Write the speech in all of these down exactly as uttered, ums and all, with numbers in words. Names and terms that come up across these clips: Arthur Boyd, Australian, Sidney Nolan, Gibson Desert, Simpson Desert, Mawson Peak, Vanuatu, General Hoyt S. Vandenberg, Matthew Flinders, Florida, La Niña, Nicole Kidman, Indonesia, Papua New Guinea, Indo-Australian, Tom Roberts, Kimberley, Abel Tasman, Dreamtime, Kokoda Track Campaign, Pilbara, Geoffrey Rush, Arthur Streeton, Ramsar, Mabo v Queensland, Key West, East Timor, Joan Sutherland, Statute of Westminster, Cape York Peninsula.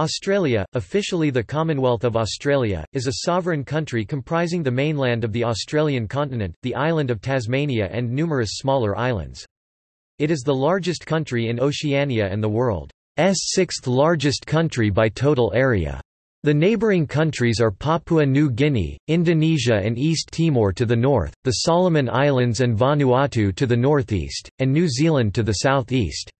Australia, officially the Commonwealth of Australia, is a sovereign country comprising the mainland of the Australian continent, the island of Tasmania and numerous smaller islands. It is the largest country in Oceania and the world's sixth largest country by total area. The neighbouring countries are Papua New Guinea, Indonesia and East Timor to the north, the Solomon Islands and Vanuatu to the northeast, and New Zealand to the southeast.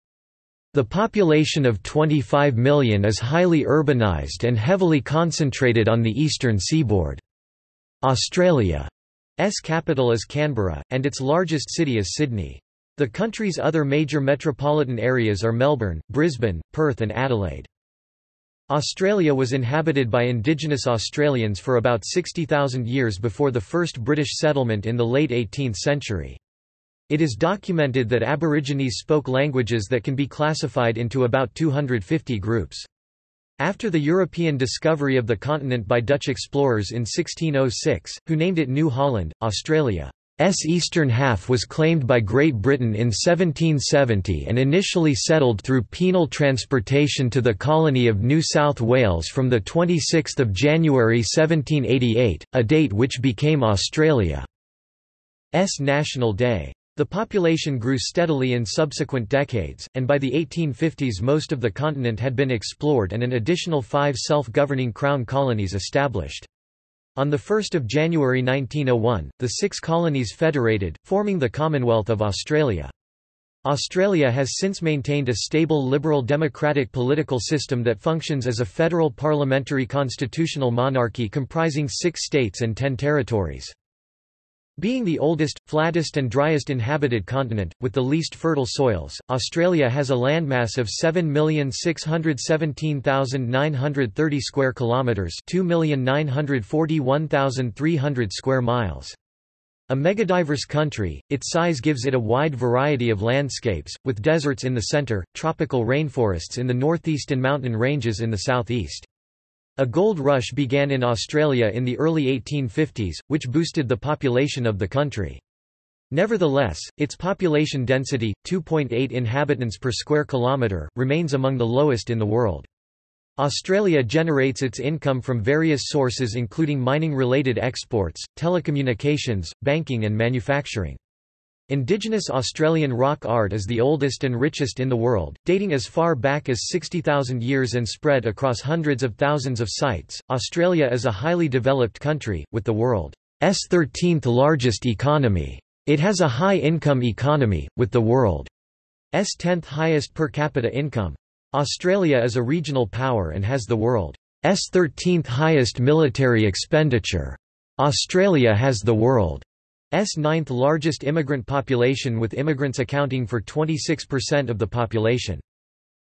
The population of twenty-five million is highly urbanised and heavily concentrated on the eastern seaboard. Australia's capital is Canberra, and its largest city is Sydney. The country's other major metropolitan areas are Melbourne, Brisbane, Perth and Adelaide. Australia was inhabited by Indigenous Australians for about sixty thousand years before the first British settlement in the late eighteenth century. It is documented that Aborigines spoke languages that can be classified into about two hundred fifty groups. After the European discovery of the continent by Dutch explorers in sixteen oh six, who named it New Holland, Australia's eastern half was claimed by Great Britain in seventeen seventy and initially settled through penal transportation to the colony of New South Wales from the twenty-sixth of January seventeen eighty-eight, a date which became Australia's National Day. The population grew steadily in subsequent decades, and by the eighteen fifties most of the continent had been explored and an additional five self-governing crown colonies established. On the first of January nineteen oh one, the six colonies federated, forming the Commonwealth of Australia. Australia has since maintained a stable liberal democratic political system that functions as a federal parliamentary constitutional monarchy comprising six states and ten territories. Being the oldest, flattest and driest inhabited continent, with the least fertile soils, Australia has a landmass of seven million six hundred seventeen thousand nine hundred thirty square kilometres, two million nine hundred forty-one thousand three hundred square miles. A megadiverse country, its size gives it a wide variety of landscapes, with deserts in the centre, tropical rainforests in the northeast and mountain ranges in the southeast. A gold rush began in Australia in the early eighteen fifties, which boosted the population of the country. Nevertheless, its population density, two point eight inhabitants per square kilometre, remains among the lowest in the world. Australia generates its income from various sources including mining-related exports, telecommunications, banking and manufacturing. Indigenous Australian rock art is the oldest and richest in the world, dating as far back as sixty thousand years and spread across hundreds of thousands of sites. Australia is a highly developed country, with the world's thirteenth largest economy. It has a high-income economy, with the world's tenth highest per capita income. Australia is a regional power and has the world's thirteenth highest military expenditure. Australia has the world's ninth largest immigrant population, with immigrants accounting for twenty-six percent of the population.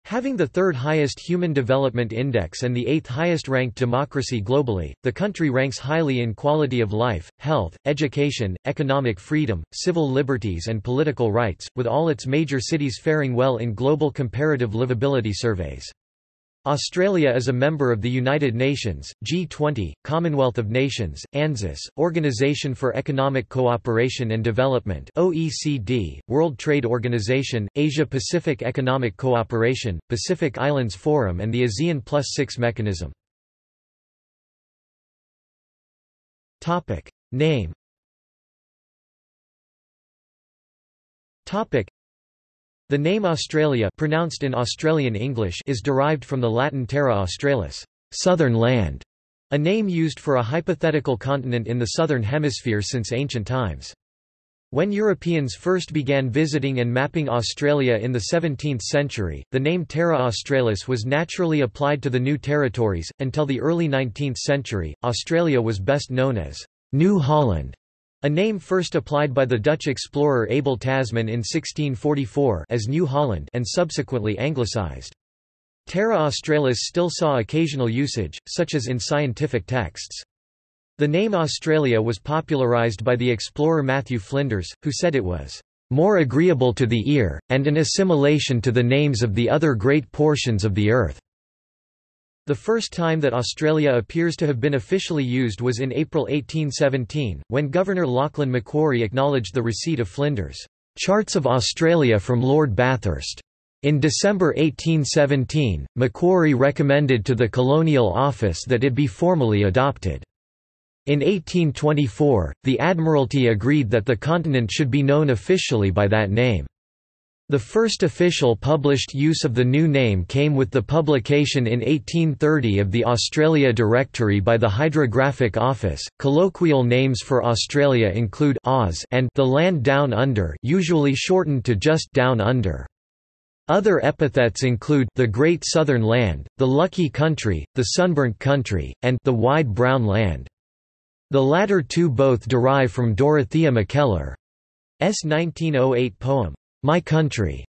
Having the third highest Human Development Index and the eighth highest ranked democracy globally, the country ranks highly in quality of life, health, education, economic freedom, civil liberties and political rights, with all its major cities faring well in global comparative livability surveys. Australia is a member of the United Nations, G twenty, Commonwealth of Nations, ANZAC, Organisation for Economic Cooperation and Development (O E C D), World Trade Organization, Asia-Pacific Economic Cooperation, Pacific Islands Forum and the ASEAN Plus six mechanism. Topic: Name. Topic: The name Australia, pronounced in Australian English, is derived from the Latin Terra Australis, southern land, a name used for a hypothetical continent in the southern hemisphere since ancient times. When Europeans first began visiting and mapping Australia in the seventeenth century, the name Terra Australis was naturally applied to the new territories. Until the early nineteenth century, Australia was best known as New Holland, a name first applied by the Dutch explorer Abel Tasman in sixteen forty-four as New Holland and subsequently anglicised. Terra Australis still saw occasional usage, such as in scientific texts. The name Australia was popularised by the explorer Matthew Flinders, who said it was more agreeable to the ear, and an assimilation to the names of the other great portions of the earth. The first time that Australia appears to have been officially used was in April eighteen seventeen, when Governor Lachlan Macquarie acknowledged the receipt of Flinders' Charts of Australia from Lord Bathurst In December eighteen seventeen, Macquarie recommended to the Colonial Office that it be formally adopted. In eighteen twenty-four, the Admiralty agreed that the continent should be known officially by that name. The first official published use of the new name came with the publication in eighteen thirty of the Australia Directory by the Hydrographic Office. Colloquial names for Australia include Oz and the land down under, usually shortened to just down under. Other epithets include the Great Southern Land, the Lucky Country, the Sunburnt Country, and the Wide Brown Land. The latter two both derive from Dorothea Mackellar's nineteen oh eight poem, My Country.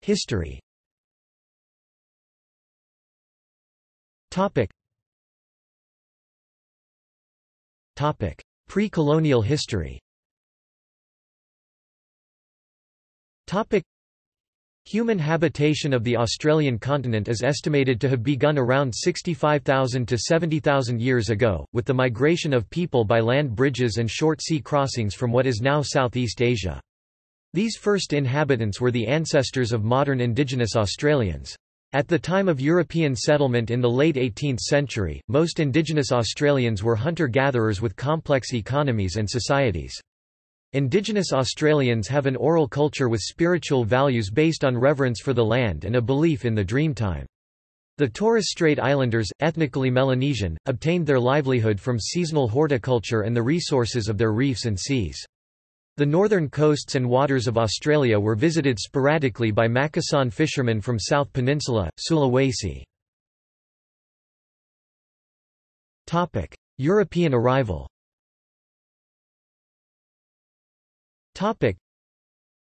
History. Pre-colonial history. Human habitation of the Australian continent is estimated to have begun around sixty-five thousand to seventy thousand years ago, with the migration of people by land bridges and short sea crossings from what is now Southeast Asia. These first inhabitants were the ancestors of modern Indigenous Australians. At the time of European settlement in the late eighteenth century, most Indigenous Australians were hunter-gatherers with complex economies and societies. Indigenous Australians have an oral culture with spiritual values based on reverence for the land and a belief in the Dreamtime. The Torres Strait Islanders, ethnically Melanesian, obtained their livelihood from seasonal horticulture and the resources of their reefs and seas. The northern coasts and waters of Australia were visited sporadically by Macassan fishermen from South Peninsula, Sulawesi. European arrival.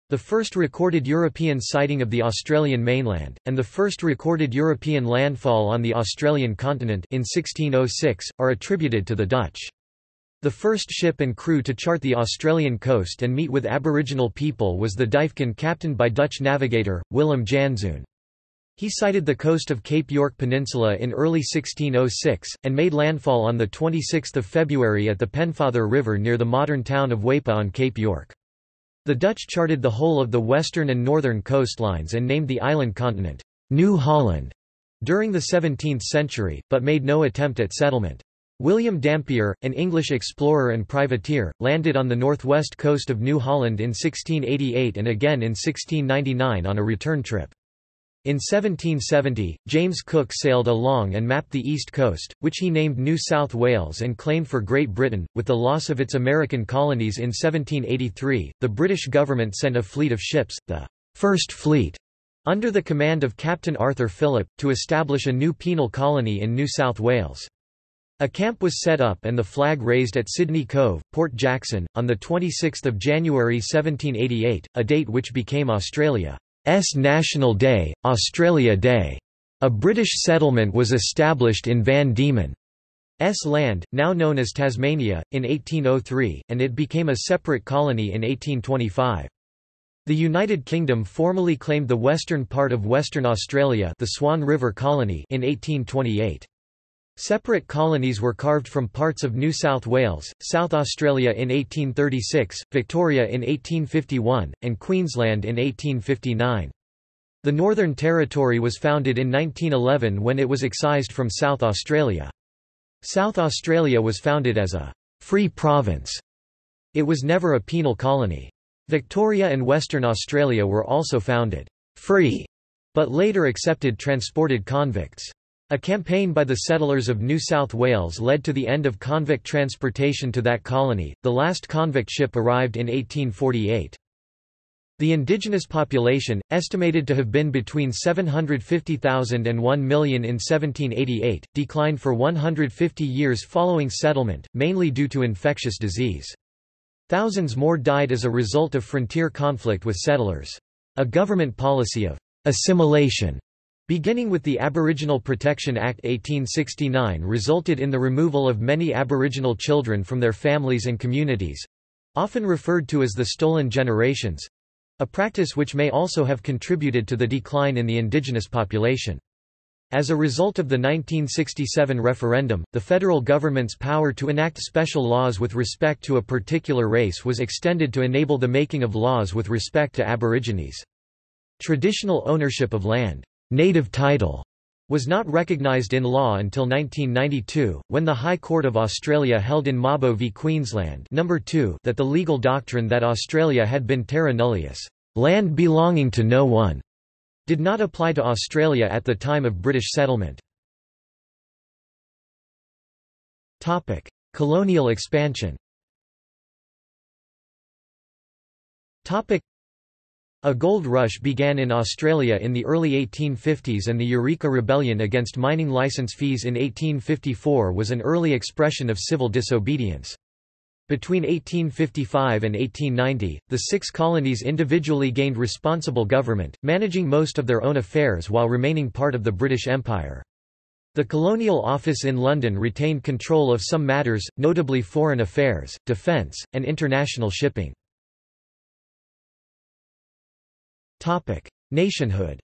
The first recorded European sighting of the Australian mainland, and the first recorded European landfall on the Australian continent in sixteen oh six, are attributed to the Dutch. The first ship and crew to chart the Australian coast and meet with Aboriginal people was the Duyfken, captained by Dutch navigator, Willem Janszoon. He sighted the coast of Cape York Peninsula in early sixteen oh six, and made landfall on twenty-sixth of February at the Penfather River near the modern town of Weipa on Cape York. The Dutch charted the whole of the western and northern coastlines and named the island continent, New Holland, during the seventeenth century, but made no attempt at settlement. William Dampier, an English explorer and privateer, landed on the northwest coast of New Holland in sixteen eighty-eight and again in sixteen ninety-nine on a return trip. In seventeen seventy, James Cook sailed along and mapped the east coast, which he named New South Wales and claimed for Great Britain. With the loss of its American colonies in seventeen eighty-three, the British government sent a fleet of ships, the First Fleet, under the command of Captain Arthur Phillip, to establish a new penal colony in New South Wales. A camp was set up and the flag raised at Sydney Cove, Port Jackson, on twenty-sixth of January seventeen eighty-eight, a date which became Australia National Day, Australia Day. A British settlement was established in Van Diemen's Land, now known as Tasmania, in eighteen oh three, and it became a separate colony in eighteen twenty-five. The United Kingdom formally claimed the western part of Western Australia, the Swan River Colony, in eighteen twenty-eight. Separate colonies were carved from parts of New South Wales, South Australia in eighteen thirty-six, Victoria in eighteen fifty-one, and Queensland in eighteen fifty-nine. The Northern Territory was founded in nineteen eleven when it was excised from South Australia. South Australia was founded as a «free province». It was never a penal colony. Victoria and Western Australia were also founded «free», but later accepted transported convicts. A campaign by the settlers of New South Wales led to the end of convict transportation to that colony. The last convict ship arrived in eighteen forty-eight. The indigenous population, estimated to have been between seven hundred fifty thousand and one million in seventeen eighty-eight, declined for one hundred fifty years following settlement, mainly due to infectious disease. Thousands more died as a result of frontier conflict with settlers. A government policy of assimilation, beginning with the Aboriginal Protection Act eighteen sixty-nine, resulted in the removal of many Aboriginal children from their families and communities—often referred to as the stolen generations—a practice which may also have contributed to the decline in the indigenous population. As a result of the nineteen sixty-seven referendum, the federal government's power to enact special laws with respect to a particular race was extended to enable the making of laws with respect to Aborigines. Traditional ownership of land, native title, was not recognised in law until nineteen ninety-two, when the High Court of Australia held in Mabo v Queensland number two that the legal doctrine that Australia had been terra nullius, land belonging to no one, did not apply to Australia at the time of British settlement. Topic: Colonial expansion. Topic: A gold rush began in Australia in the early eighteen fifties, and the Eureka Rebellion against mining license fees in eighteen fifty-four was an early expression of civil disobedience. Between eighteen fifty-five and eighteen ninety, the six colonies individually gained responsible government, managing most of their own affairs while remaining part of the British Empire. The Colonial Office in London retained control of some matters, notably foreign affairs, defence, and international shipping. Topic: Nationhood.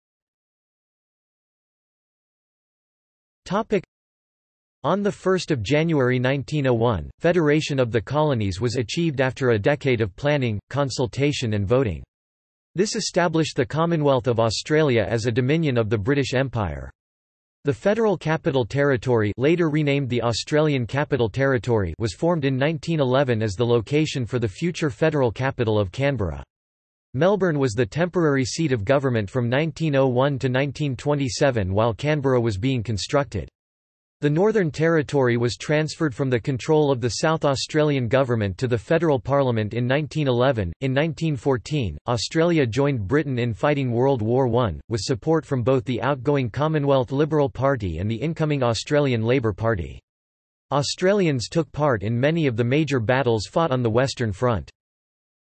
Topic: On the first of January nineteen oh one, federation of the colonies was achieved after a decade of planning, consultation and voting. This established the Commonwealth of Australia as a dominion of the British Empire. The Federal Capital Territory, later renamed the Australian Capital Territory, was formed in nineteen eleven as the location for the future federal capital of Canberra. Melbourne was the temporary seat of government from nineteen oh one to nineteen twenty-seven while Canberra was being constructed. The Northern Territory was transferred from the control of the South Australian government to the Federal Parliament in nineteen eleven. In nineteen fourteen, Australia joined Britain in fighting World War One, with support from both the outgoing Commonwealth Liberal Party and the incoming Australian Labor Party. Australians took part in many of the major battles fought on the Western Front.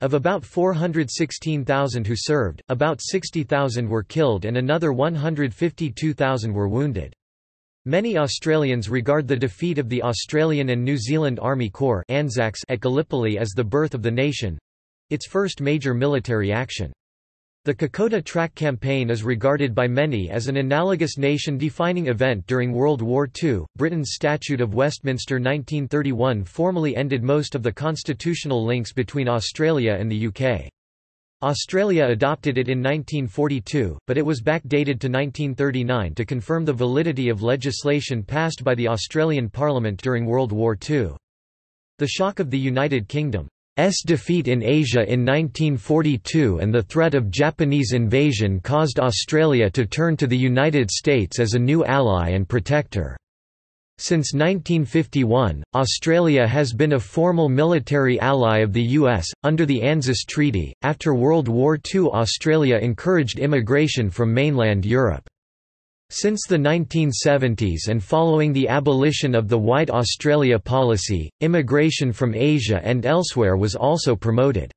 Of about four hundred sixteen thousand who served, about sixty thousand were killed and another one hundred fifty-two thousand were wounded. Many Australians regard the defeat of the Australian and New Zealand Army Corps (ANZACs) at Gallipoli as the birth of the nation—its first major military action. The Kokoda Track Campaign is regarded by many as an analogous nation-defining event during World War Two. Britain's Statute of Westminster nineteen thirty-one formally ended most of the constitutional links between Australia and the U K. Australia adopted it in nineteen forty-two, but it was backdated to nineteen thirty-nine to confirm the validity of legislation passed by the Australian Parliament during World War Two. The shock of the United Kingdom's defeat in Asia in nineteen forty-two and the threat of Japanese invasion caused Australia to turn to the United States as a new ally and protector. Since nineteen fifty-one, Australia has been a formal military ally of the U S, under the ANZUS Treaty. After World War Two, Australia encouraged immigration from mainland Europe. Since the nineteen seventies and following the abolition of the White Australia policy, immigration from Asia and elsewhere was also promoted.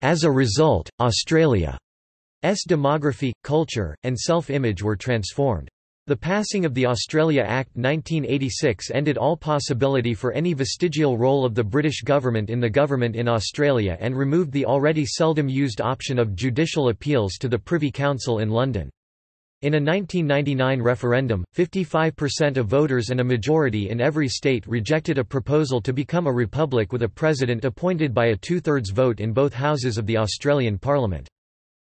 As a result, Australia's demography, culture, and self-image were transformed. The passing of the Australia Act nineteen eighty-six ended all possibility for any vestigial role of the British government in the government in Australia and removed the already seldom used option of judicial appeals to the Privy Council in London. In a nineteen ninety-nine referendum, fifty-five percent of voters and a majority in every state rejected a proposal to become a republic with a president appointed by a two-thirds vote in both houses of the Australian Parliament.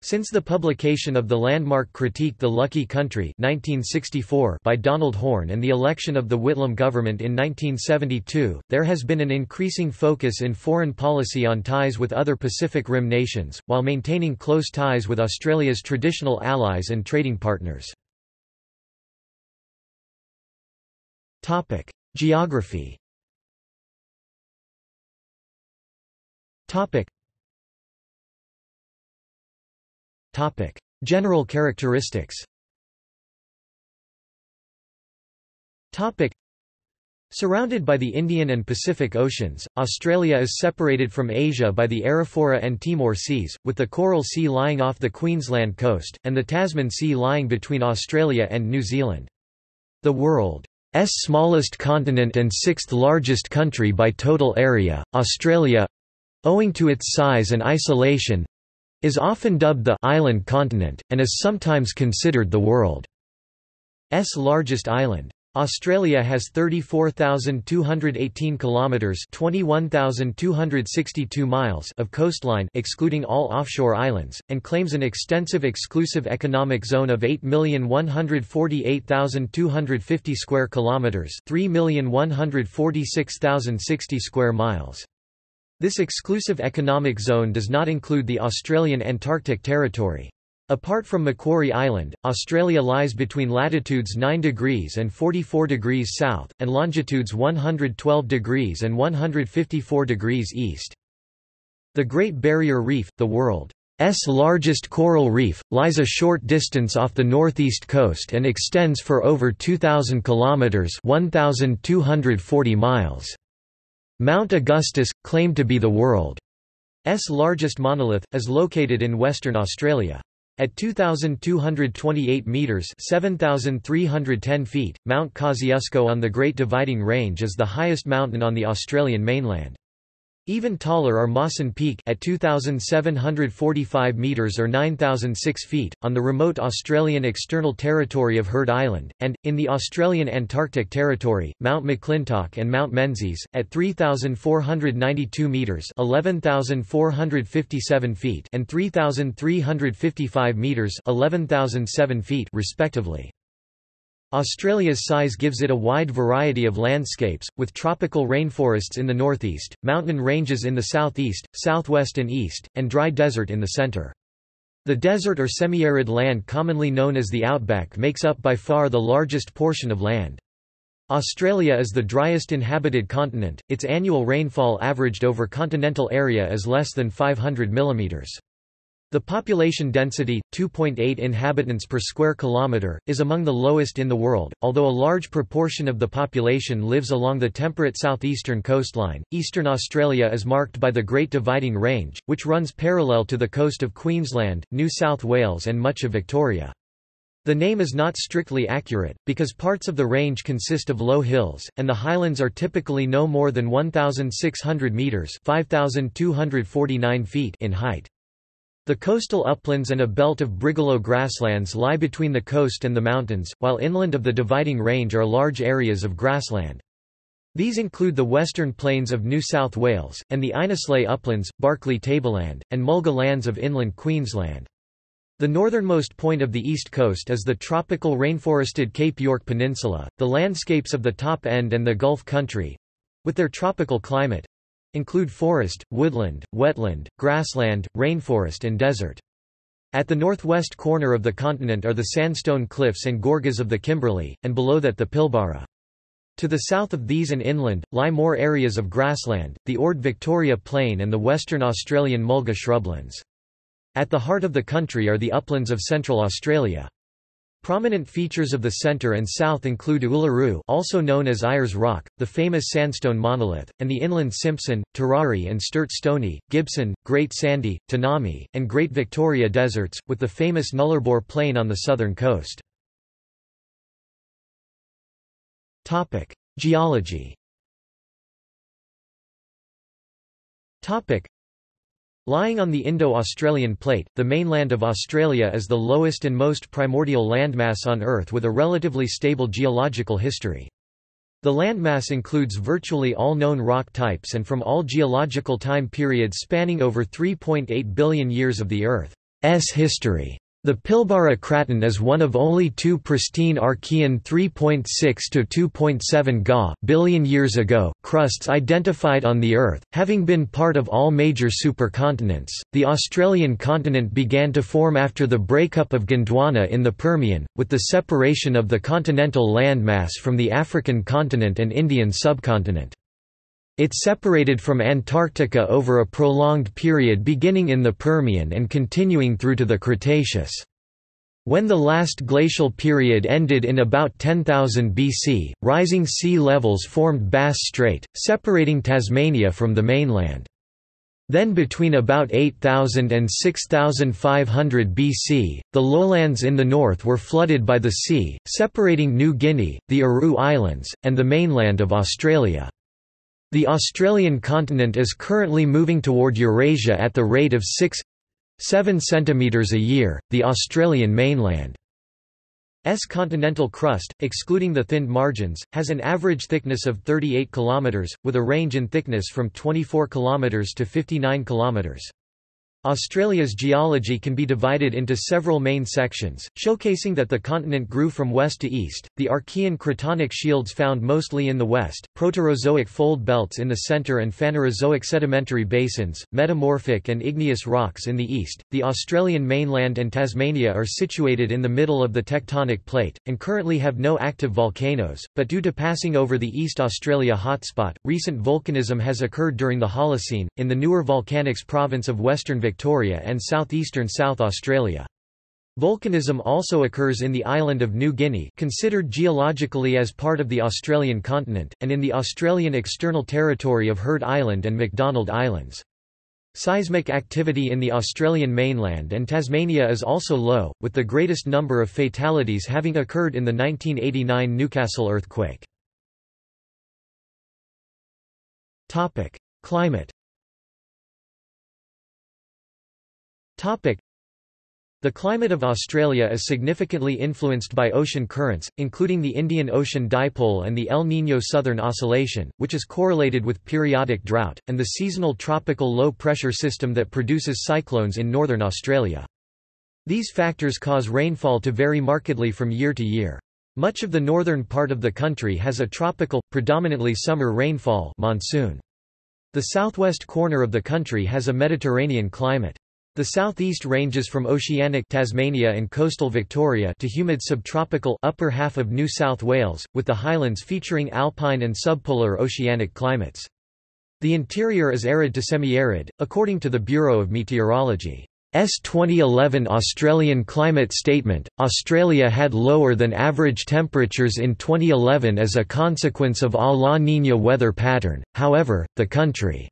Since the publication of the landmark critique The Lucky Country nineteen sixty-four by Donald Horne and the election of the Whitlam government in nineteen seventy-two, there has been an increasing focus in foreign policy on ties with other Pacific Rim nations, while maintaining close ties with Australia's traditional allies and trading partners. Topic: Geography. Topic: Topic: General characteristics. Topic: Surrounded by the Indian and Pacific Oceans, Australia is separated from Asia by the Arafura and Timor Seas, with the Coral Sea lying off the Queensland coast, and the Tasman Sea lying between Australia and New Zealand. The world's smallest continent and sixth largest country by total area, Australia, owing to its size and isolation, is often dubbed the «island continent», and is sometimes considered the world's largest island. Australia has thirty-four thousand two hundred eighteen kilometers (twenty-one thousand two hundred sixty-two miles) of coastline excluding all offshore islands and claims an extensive exclusive economic zone of eight million one hundred forty-eight thousand two hundred fifty square kilometers (three million one hundred forty-six thousand sixty square miles). This exclusive economic zone does not include the Australian Antarctic Territory. Apart from Macquarie Island, Australia lies between latitudes nine degrees and forty-four degrees south, and longitudes one hundred twelve degrees and one hundred fifty-four degrees east. The Great Barrier Reef, the world's largest coral reef, lies a short distance off the northeast coast and extends for over two thousand kilometres (one thousand two hundred forty miles). Mount Augustus, claimed to be the world's largest monolith, is located in Western Australia. At two thousand two hundred twenty-eight meters (seven thousand three hundred ten feet), Mount Kosciuszko on the Great Dividing Range is the highest mountain on the Australian mainland. Even taller are Mawson Peak at two thousand seven hundred forty-five meters or nine thousand six feet on the remote Australian external territory of Heard Island, and in the Australian Antarctic Territory, Mount McClintock and Mount Menzies at three thousand four hundred ninety-two meters (eleven thousand four hundred fifty-seven feet) and three thousand three hundred fifty-five meters (eleven thousand seven feet) respectively. Australia's size gives it a wide variety of landscapes, with tropical rainforests in the northeast, mountain ranges in the southeast, southwest and east, and dry desert in the centre. The desert or semi-arid land commonly known as the outback makes up by far the largest portion of land. Australia is the driest inhabited continent. Its annual rainfall averaged over continental area is less than five hundred millimeters. The population density, two point eight inhabitants per square kilometre, is among the lowest in the world, although a large proportion of the population lives along the temperate southeastern coastline. Eastern Australia is marked by the Great Dividing Range, which runs parallel to the coast of Queensland, New South Wales, and much of Victoria. The name is not strictly accurate, because parts of the range consist of low hills, and the highlands are typically no more than one thousand six hundred metres (five thousand two hundred forty-nine feet) in height. The coastal uplands and a belt of brigalow grasslands lie between the coast and the mountains, while inland of the Dividing Range are large areas of grassland. These include the western plains of New South Wales, and the Innisley Uplands, Barclay Tableland, and Mulga lands of inland Queensland. The northernmost point of the east coast is the tropical rainforested Cape York Peninsula. The landscapes of the Top End and the Gulf Country—with their tropical climate— include forest, woodland, wetland, grassland, rainforest and desert. At the northwest corner of the continent are the sandstone cliffs and gorges of the Kimberley, and below that the Pilbara. To the south of these and inland, lie more areas of grassland, the Ord Victoria Plain and the Western Australian Mulga shrublands. At the heart of the country are the uplands of Central Australia. Prominent features of the centre and south include Uluru, also known as Ayers Rock, the famous sandstone monolith, and the inland Simpson, Tarari and Sturt Stony, Gibson, Great Sandy, Tanami, and Great Victoria deserts, with the famous Nullarbor Plain on the southern coast. Geology. Lying on the Indo-Australian plate, the mainland of Australia is the lowest and most primordial landmass on Earth with a relatively stable geological history. The landmass includes virtually all known rock types and from all geological time periods spanning over three point eight billion years of the Earth's history. The Pilbara Craton is one of only two pristine Archean three point six to two point seven billion years ago crusts identified on the Earth, having been part of all major supercontinents. The Australian continent began to form after the breakup of Gondwana in the Permian, with the separation of the continental landmass from the African continent and Indian subcontinent. It separated from Antarctica over a prolonged period beginning in the Permian and continuing through to the Cretaceous. When the last glacial period ended in about ten thousand B C, rising sea levels formed Bass Strait, separating Tasmania from the mainland. Then between about eight thousand and six thousand five hundred B C, the lowlands in the north were flooded by the sea, separating New Guinea, the Aru Islands, and the mainland of Australia. The Australian continent is currently moving toward Eurasia at the rate of six to seven centimetres a year. The Australian mainland S continental crust, excluding the thinned margins, has an average thickness of thirty-eight kilometers, with a range in thickness from twenty-four kilometers to fifty-nine kilometers. Australia's geology can be divided into several main sections, showcasing that the continent grew from west to east, the Archean cratonic shields found mostly in the west, Proterozoic fold belts in the centre and Phanerozoic sedimentary basins, metamorphic and igneous rocks in the east. The Australian mainland and Tasmania are situated in the middle of the tectonic plate, and currently have no active volcanoes, but due to passing over the East Australia hotspot, recent volcanism has occurred during the Holocene, in the newer volcanics province of Western Victoria. Victoria and southeastern South Australia. Volcanism also occurs in the island of New Guinea, considered geologically as part of the Australian continent, and in the Australian external territory of Heard Island and McDonald Islands. Seismic activity in the Australian mainland and Tasmania is also low, with the greatest number of fatalities having occurred in the nineteen eighty-nine Newcastle earthquake. Topic: Climate. The climate of Australia is significantly influenced by ocean currents, including the Indian Ocean Dipole and the El Niño Southern Oscillation, which is correlated with periodic drought, and the seasonal tropical low-pressure system that produces cyclones in northern Australia. These factors cause rainfall to vary markedly from year to year. Much of the northern part of the country has a tropical, predominantly summer rainfall monsoon. The southwest corner of the country has a Mediterranean climate. The southeast ranges from oceanic Tasmania and coastal Victoria to humid subtropical upper half of New South Wales, with the highlands featuring alpine and subpolar oceanic climates. The interior is arid to semi-arid, according to the Bureau of Meteorology's twenty eleven Australian Climate Statement. Australia had lower than average temperatures in twenty eleven as a consequence of a La Niña weather pattern. However, the country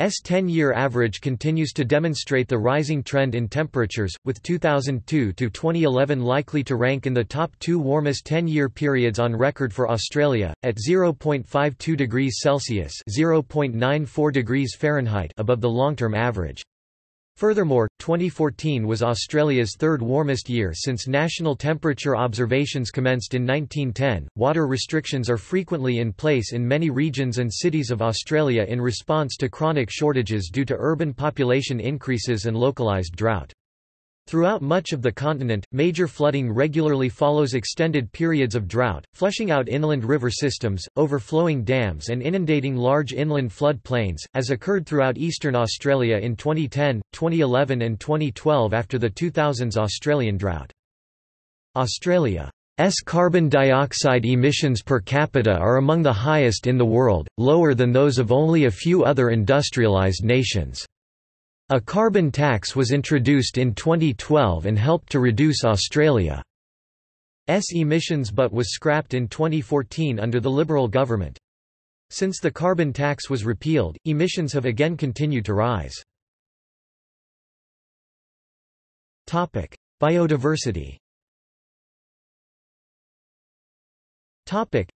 S ten-year average continues to demonstrate the rising trend in temperatures, with two thousand two to twenty eleven likely to rank in the top two warmest ten-year periods on record for Australia, at zero point five two degrees Celsius (zero point nine four degrees Fahrenheit) above the long-term average. Furthermore, twenty fourteen was Australia's third warmest year since national temperature observations commenced in nineteen ten. Water restrictions are frequently in place in many regions and cities of Australia in response to chronic shortages due to urban population increases and localised drought. Throughout much of the continent, major flooding regularly follows extended periods of drought, flushing out inland river systems, overflowing dams and inundating large inland flood plains, as occurred throughout eastern Australia in twenty ten, twenty eleven and twenty twelve after the two thousands Australian drought. Australia's carbon dioxide emissions per capita are among the highest in the world, lower than those of only a few other industrialised nations. A carbon tax was introduced in twenty twelve and helped to reduce Australia's emissions but was scrapped in twenty fourteen under the Liberal government. Since the carbon tax was repealed, emissions have again continued to rise. Topic: Biodiversity. Topic: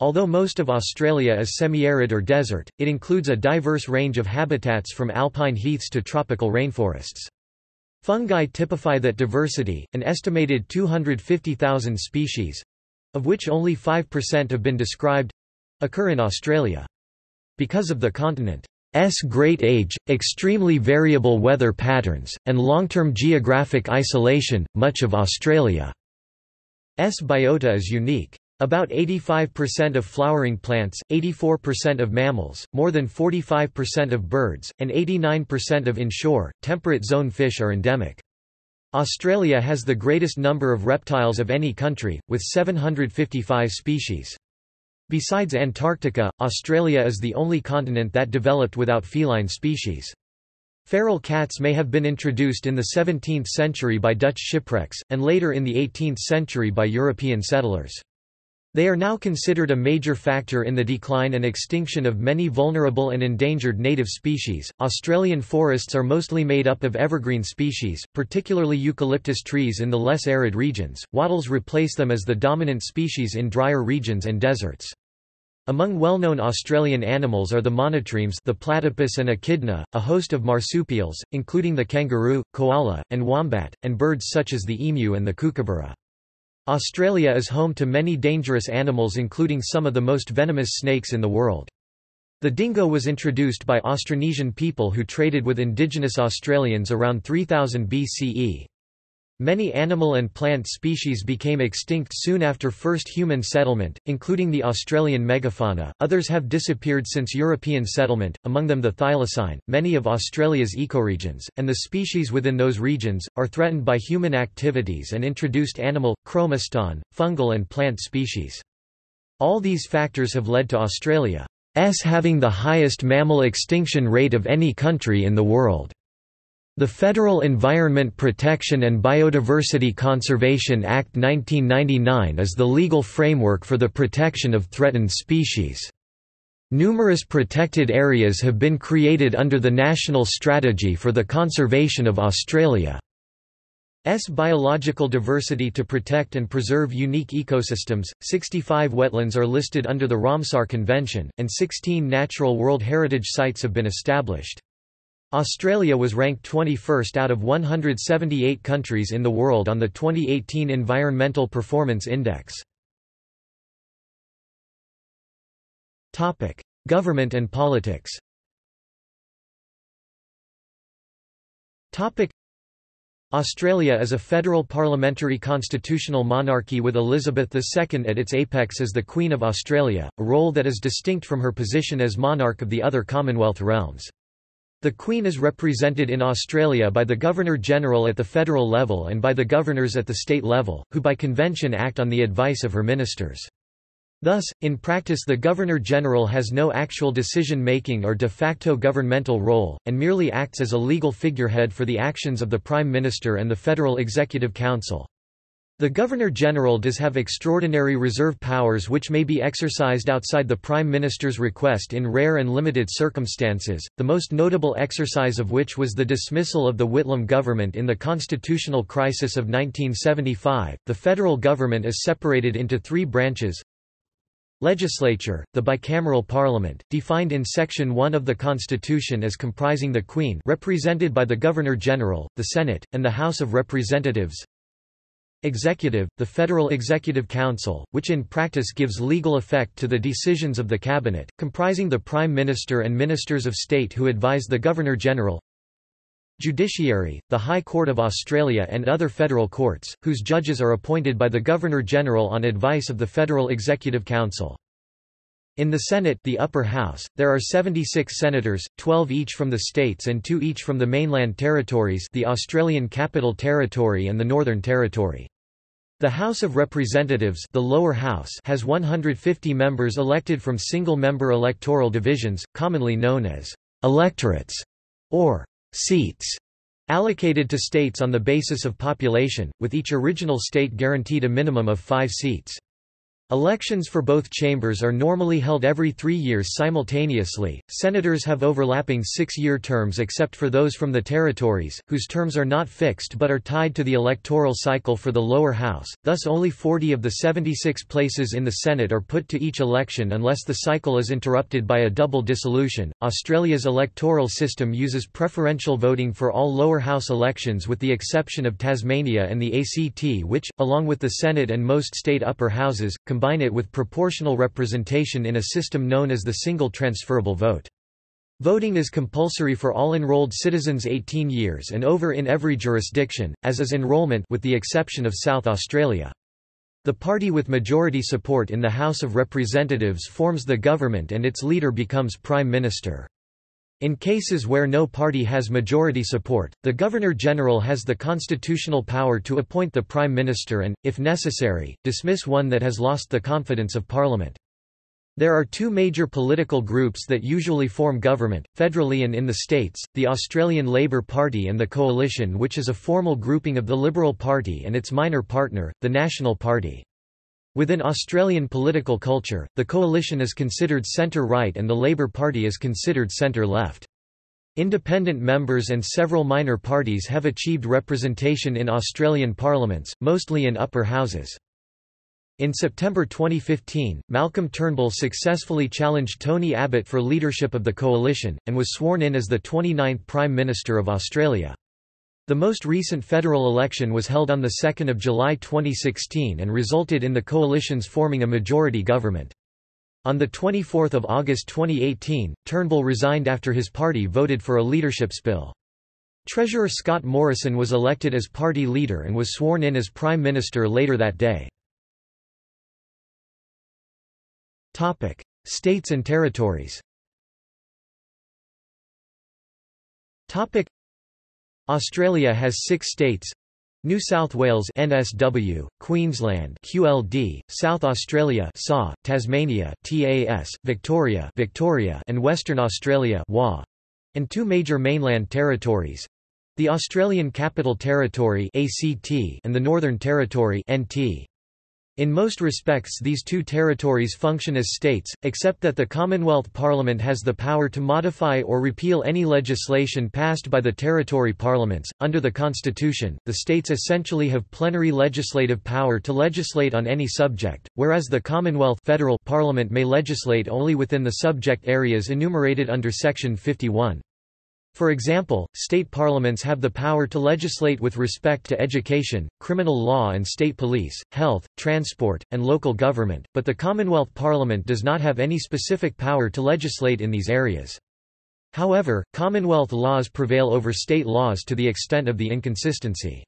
Although most of Australia is semi-arid or desert, it includes a diverse range of habitats from alpine heaths to tropical rainforests. Fungi typify that diversity, an estimated two hundred fifty thousand species—of which only five percent have been described—occur in Australia. Because of the continent's great age, extremely variable weather patterns, and long-term geographic isolation, much of Australia's biota is unique. About eighty-five percent of flowering plants, eighty-four percent of mammals, more than forty-five percent of birds, and eighty-nine percent of inshore, temperate zone fish are endemic. Australia has the greatest number of reptiles of any country, with seven hundred fifty-five species. Besides Antarctica, Australia is the only continent that developed without feline species. Feral cats may have been introduced in the seventeenth century by Dutch shipwrecks, and later in the eighteenth century by European settlers. They are now considered a major factor in the decline and extinction of many vulnerable and endangered native species. Australian forests are mostly made up of evergreen species, particularly eucalyptus trees in the less arid regions. Wattles replace them as the dominant species in drier regions and deserts. Among well-known Australian animals are the monotremes, the platypus and echidna, a host of marsupials, including the kangaroo, koala, and wombat, and birds such as the emu and the kookaburra. Australia is home to many dangerous animals, including some of the most venomous snakes in the world. The dingo was introduced by Austronesian people who traded with indigenous Australians around three thousand B C E. Many animal and plant species became extinct soon after first human settlement, including the Australian megafauna. Others have disappeared since European settlement, among them the thylacine. Many of Australia's ecoregions, and the species within those regions, are threatened by human activities and introduced animal, chromaston, fungal, and plant species. All these factors have led to Australia's having the highest mammal extinction rate of any country in the world. The Federal Environment Protection and Biodiversity Conservation Act nineteen ninety-nine is the legal framework for the protection of threatened species. Numerous protected areas have been created under the National Strategy for the Conservation of Australia's Biological Diversity to protect and preserve unique ecosystems. sixty-five wetlands are listed under the Ramsar Convention, and sixteen Natural World Heritage Sites have been established. Australia was ranked twenty-first out of one hundred seventy-eight countries in the world on the twenty eighteen Environmental Performance Index. Topic: Government and politics. Topic: Australia is a federal parliamentary constitutional monarchy with Elizabeth the Second at its apex as the Queen of Australia, a role that is distinct from her position as monarch of the other Commonwealth realms. The Queen is represented in Australia by the Governor-General at the federal level and by the governors at the state level, who by convention act on the advice of her ministers. Thus, in practice the Governor-General has no actual decision-making or de facto governmental role, and merely acts as a legal figurehead for the actions of the Prime Minister and the Federal Executive Council. The Governor-General does have extraordinary reserve powers which may be exercised outside the Prime Minister's request in rare and limited circumstances, the most notable exercise of which was the dismissal of the Whitlam government in the constitutional crisis of nineteen seventy-five. The federal government is separated into three branches: Legislature, the bicameral parliament, defined in Section one of the Constitution as comprising the Queen, represented by the Governor-General, the Senate, and the House of Representatives. Executive, the Federal Executive Council, which in practice gives legal effect to the decisions of the Cabinet, comprising the Prime Minister and Ministers of State who advise the Governor-General. Judiciary, the High Court of Australia and other federal courts, whose judges are appointed by the Governor-General on advice of the Federal Executive Council. In the Senate, the upper house, there are seventy-six senators, twelve each from the states and two each from the mainland territories, the Australian Capital Territory and the Northern Territory. The House of Representatives, the lower house, has one hundred fifty members elected from single-member electoral divisions, commonly known as electorates or seats, allocated to states on the basis of population, with each original state guaranteed a minimum of five seats. Elections for both chambers are normally held every three years simultaneously. Senators have overlapping six-year terms except for those from the territories, whose terms are not fixed but are tied to the electoral cycle for the lower house, thus only forty of the seventy-six places in the Senate are put to each election unless the cycle is interrupted by a double dissolution. Australia's electoral system uses preferential voting for all lower house elections with the exception of Tasmania and the A C T, which, along with the Senate and most state upper houses, combine it with proportional representation in a system known as the single transferable vote. Voting is compulsory for all enrolled citizens eighteen years and over in every jurisdiction, as is enrolment with the exception of South Australia. The party with majority support in the House of Representatives forms the government and its leader becomes Prime Minister. In cases where no party has majority support, the Governor-General has the constitutional power to appoint the Prime Minister and, if necessary, dismiss one that has lost the confidence of Parliament. There are two major political groups that usually form government, federally and in the states, the Australian Labor Party and the Coalition, which is a formal grouping of the Liberal Party and its minor partner, the National Party. Within Australian political culture, the Coalition is considered centre-right and the Labor Party is considered centre-left. Independent members and several minor parties have achieved representation in Australian parliaments, mostly in upper houses. In September twenty fifteen, Malcolm Turnbull successfully challenged Tony Abbott for leadership of the Coalition, and was sworn in as the twenty-ninth Prime Minister of Australia. The most recent federal election was held on the second of July twenty sixteen and resulted in the coalition's forming a majority government. On the twenty-fourth of August twenty eighteen, Turnbull resigned after his party voted for a leadership spill. Treasurer Scott Morrison was elected as party leader and was sworn in as Prime Minister later that day. Topic: States and territories. Topic: Australia has six states: New South Wales (N S W), Queensland (Q L D), South Australia (S A), Tasmania (T A S), Victoria (Victoria), and Western Australia (W A), and two major mainland territories: the Australian Capital Territory (A C T) and the Northern Territory (N T). In most respects these two territories function as states, except that the Commonwealth Parliament has the power to modify or repeal any legislation passed by the territory parliaments. Under the Constitution, the states essentially have plenary legislative power to legislate on any subject, whereas the Commonwealth federal Parliament may legislate only within the subject areas enumerated under Section fifty-one. For example, state parliaments have the power to legislate with respect to education, criminal law and state police, health, transport, and local government, but the Commonwealth Parliament does not have any specific power to legislate in these areas. However, Commonwealth laws prevail over state laws to the extent of the inconsistency.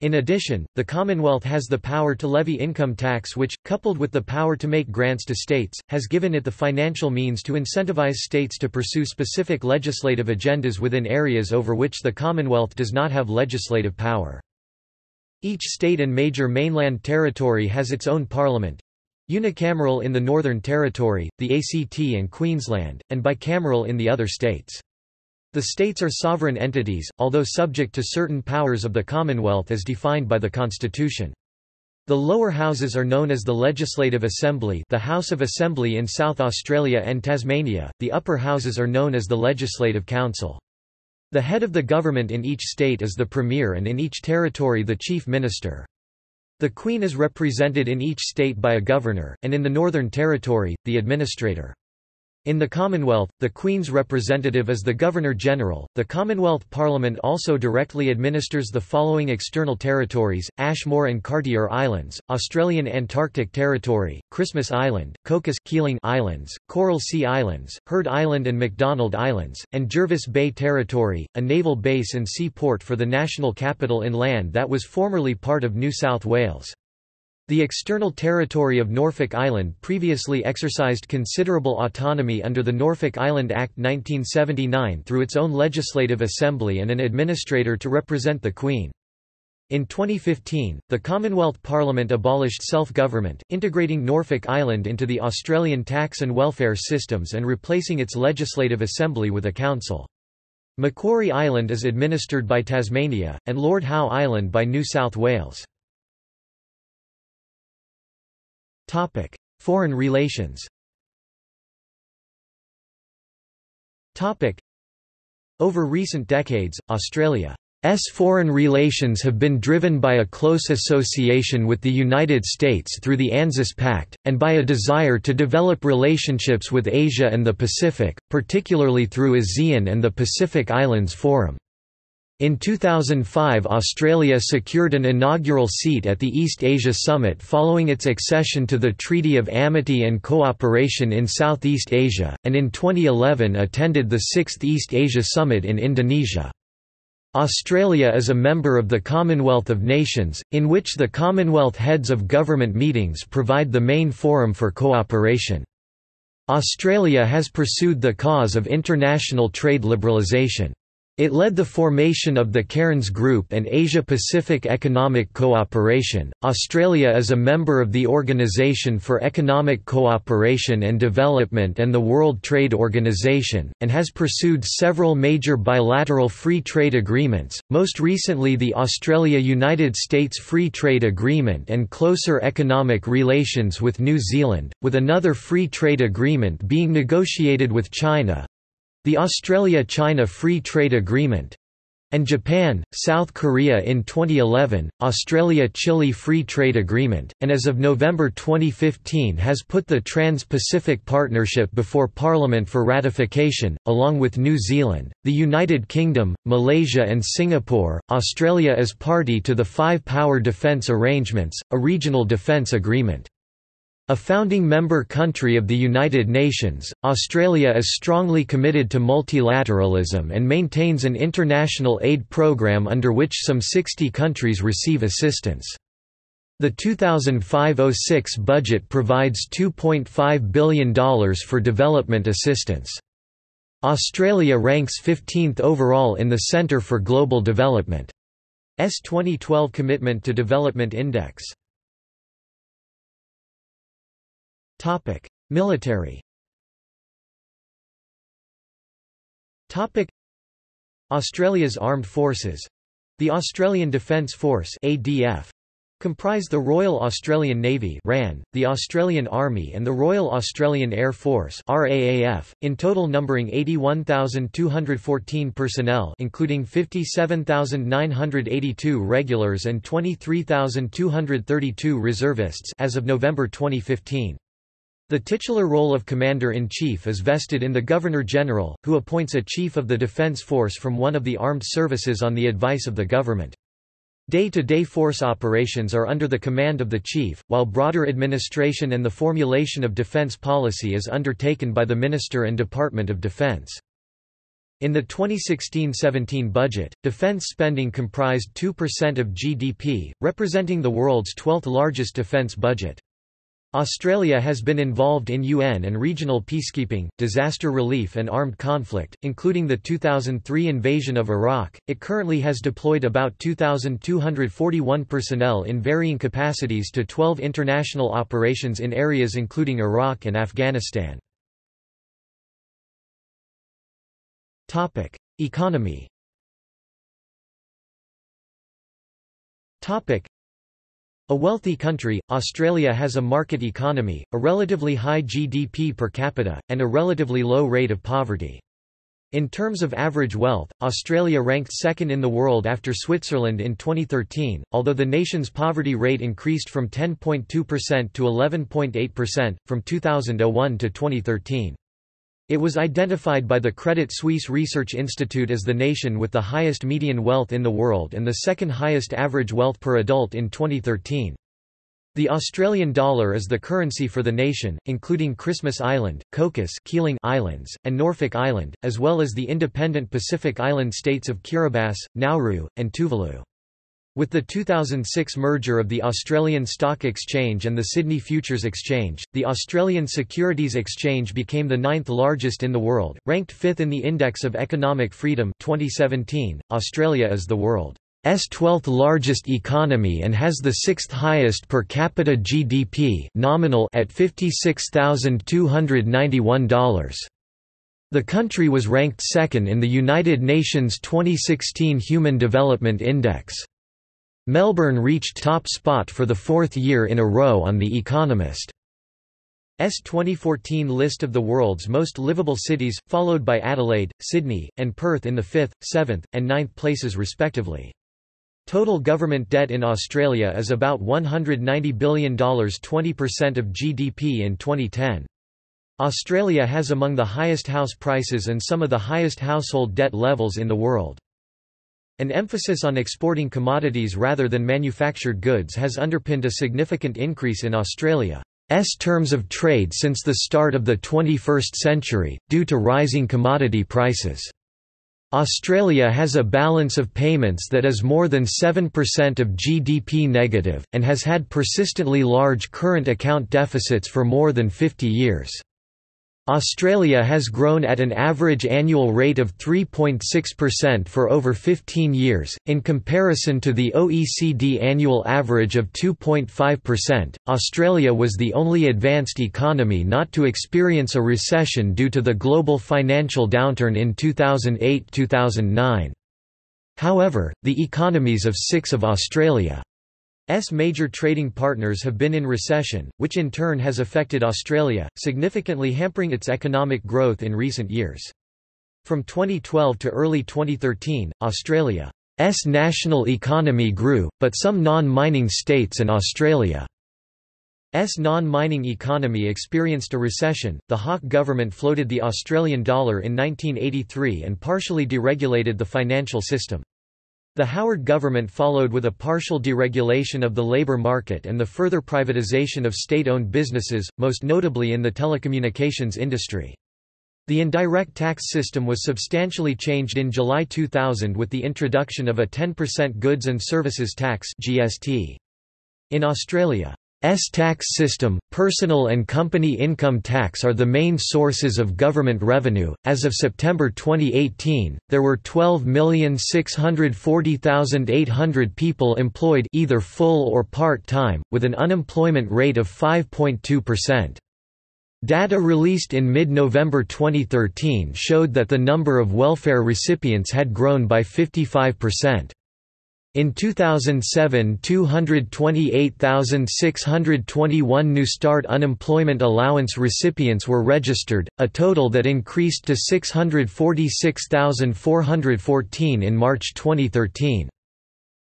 In addition, the Commonwealth has the power to levy income tax which, coupled with the power to make grants to states, has given it the financial means to incentivize states to pursue specific legislative agendas within areas over which the Commonwealth does not have legislative power. Each state and major mainland territory has its own parliament, unicameral in the Northern Territory, the A C T and Queensland, and bicameral in the other states. The states are sovereign entities, although subject to certain powers of the Commonwealth as defined by the Constitution. The lower houses are known as the Legislative Assembly, the House of Assembly in South Australia and Tasmania, the upper houses are known as the Legislative Council. The head of the government in each state is the Premier and in each territory the Chief Minister. The Queen is represented in each state by a Governor, and in the Northern Territory, the Administrator. In the Commonwealth, the Queen's representative is the Governor-General. The Commonwealth Parliament also directly administers the following external territories: Ashmore and Cartier Islands, Australian Antarctic Territory, Christmas Island, Cocos Keeling Islands, Coral Sea Islands, Heard Island and McDonald Islands, and Jervis Bay Territory, a naval base and seaport for the national capital in land that was formerly part of New South Wales. The external territory of Norfolk Island previously exercised considerable autonomy under the Norfolk Island Act nineteen seventy-nine through its own Legislative Assembly and an administrator to represent the Queen. In twenty fifteen, the Commonwealth Parliament abolished self-government, integrating Norfolk Island into the Australian tax and welfare systems and replacing its Legislative Assembly with a council. Macquarie Island is administered by Tasmania, and Lord Howe Island by New South Wales. Topic: Foreign relations. Topic: Over recent decades, Australia's foreign relations have been driven by a close association with the United States through the ANZAC Pact, and by a desire to develop relationships with Asia and the Pacific, particularly through ASEAN and the Pacific Islands Forum. In two thousand five, Australia secured an inaugural seat at the East Asia Summit following its accession to the Treaty of Amity and Cooperation in Southeast Asia, and in twenty eleven attended the sixth East Asia Summit in Indonesia. Australia is a member of the Commonwealth of Nations, in which the Commonwealth Heads of Government meetings provide the main forum for cooperation. Australia has pursued the cause of international trade liberalisation. It led the formation of the Cairns Group and Asia Pacific Economic Cooperation. Australia is a member of the Organisation for Economic Cooperation and Development and the World Trade Organization, and has pursued several major bilateral free trade agreements, most recently the Australia-United States Free Trade Agreement and closer economic relations with New Zealand, with another free trade agreement being negotiated with China. The Australia-China Free Trade Agreement, and Japan, South Korea in twenty eleven, Australia-Chile Free Trade Agreement, and as of November twenty fifteen has put the Trans-Pacific Partnership before Parliament for ratification, along with New Zealand, the United Kingdom, Malaysia and Singapore. Australia is party to the Five Power Defence Arrangements, a regional defence agreement. A founding member country of the United Nations, Australia is strongly committed to multilateralism and maintains an international aid program under which some sixty countries receive assistance. The two thousand five oh six budget provides two point five billion dollars for development assistance. Australia ranks fifteenth overall in the Centre for Global Development's twenty twelve Commitment to Development Index. Topic: Military. Topic: Australia's armed forces, the Australian Defence Force (A D F), comprise the Royal Australian Navy (R A N), the Australian Army, and the Royal Australian Air Force (R A A F), in total numbering eighty-one thousand two hundred fourteen personnel, including fifty-seven thousand nine hundred eighty-two regulars and twenty-three thousand two hundred thirty-two reservists as of November twenty fifteen. The titular role of Commander-in-Chief is vested in the Governor-General, who appoints a Chief of the Defence Force from one of the armed services on the advice of the government. Day-to-day force operations are under the command of the Chief, while broader administration and the formulation of defence policy is undertaken by the Minister and Department of Defence. In the twenty sixteen seventeen budget, defence spending comprised two percent of G D P, representing the world's twelfth largest defence budget. Australia has been involved in U N and regional peacekeeping, disaster relief and armed conflict, including the two thousand three invasion of Iraq. It currently has deployed about two thousand two hundred forty-one personnel in varying capacities to twelve international operations in areas including Iraq and Afghanistan. Topic: Economy. Topic: A wealthy country, Australia has a market economy, a relatively high G D P per capita, and a relatively low rate of poverty. In terms of average wealth, Australia ranked second in the world after Switzerland in twenty thirteen, although the nation's poverty rate increased from ten point two percent to eleven point eight percent, from two thousand one to twenty thirteen. It was identified by the Credit Suisse Research Institute as the nation with the highest median wealth in the world and the second highest average wealth per adult in twenty thirteen. The Australian dollar is the currency for the nation, including Christmas Island, Cocos Keeling Islands, and Norfolk Island, as well as the independent Pacific Island states of Kiribati, Nauru, and Tuvalu. With the two thousand six merger of the Australian Stock Exchange and the Sydney Futures Exchange, the Australian Securities Exchange became the ninth largest in the world, ranked fifth in the Index of Economic Freedom twenty seventeen. Australia is the world's twelfth largest economy and has the sixth highest per capita G D P nominal at fifty-six thousand two hundred ninety-one dollars. The country was ranked second in the United Nations twenty sixteen Human Development Index. Melbourne reached top spot for the fourth year in a row on The Economist's twenty fourteen list of the world's most livable cities, followed by Adelaide, Sydney, and Perth in the fifth, seventh, and ninth places respectively. Total government debt in Australia is about one hundred ninety billion dollars, twenty percent of G D P in twenty ten. Australia has among the highest house prices and some of the highest household debt levels in the world. An emphasis on exporting commodities rather than manufactured goods has underpinned a significant increase in Australia's terms of trade since the start of the twenty-first century, due to rising commodity prices. Australia has a balance of payments that is more than seven percent of G D P negative, and has had persistently large current account deficits for more than fifty years. Australia has grown at an average annual rate of three point six percent for over fifteen years, in comparison to the O E C D annual average of two point five percent. Australia was the only advanced economy not to experience a recession due to the global financial downturn in two thousand eight to two thousand nine. However, the economies of six of Australia's major trading partners have been in recession, which in turn has affected Australia, significantly hampering its economic growth in recent years. From twenty twelve to early twenty thirteen, Australia's national economy grew, but some non-mining states and Australia S non-mining economy experienced a recession. The Hawke government floated the Australian dollar in nineteen eighty-three and partially deregulated the financial system. The Howard government followed with a partial deregulation of the labour market and the further privatisation of state-owned businesses, most notably in the telecommunications industry. The indirect tax system was substantially changed in July two thousand with the introduction of a ten percent goods and services tax (G S T). In Australia, S tax system, personal and company income tax are the main sources of government revenue. As of September twenty eighteen, there were twelve million six hundred forty thousand eight hundred people employed either full or part-time, with an unemployment rate of five point two percent. Data released in mid-November twenty thirteen showed that the number of welfare recipients had grown by fifty-five percent. In two thousand seven, two hundred twenty-eight thousand six hundred twenty-one New START unemployment allowance recipients were registered, a total that increased to six hundred forty-six thousand four hundred fourteen in March twenty thirteen.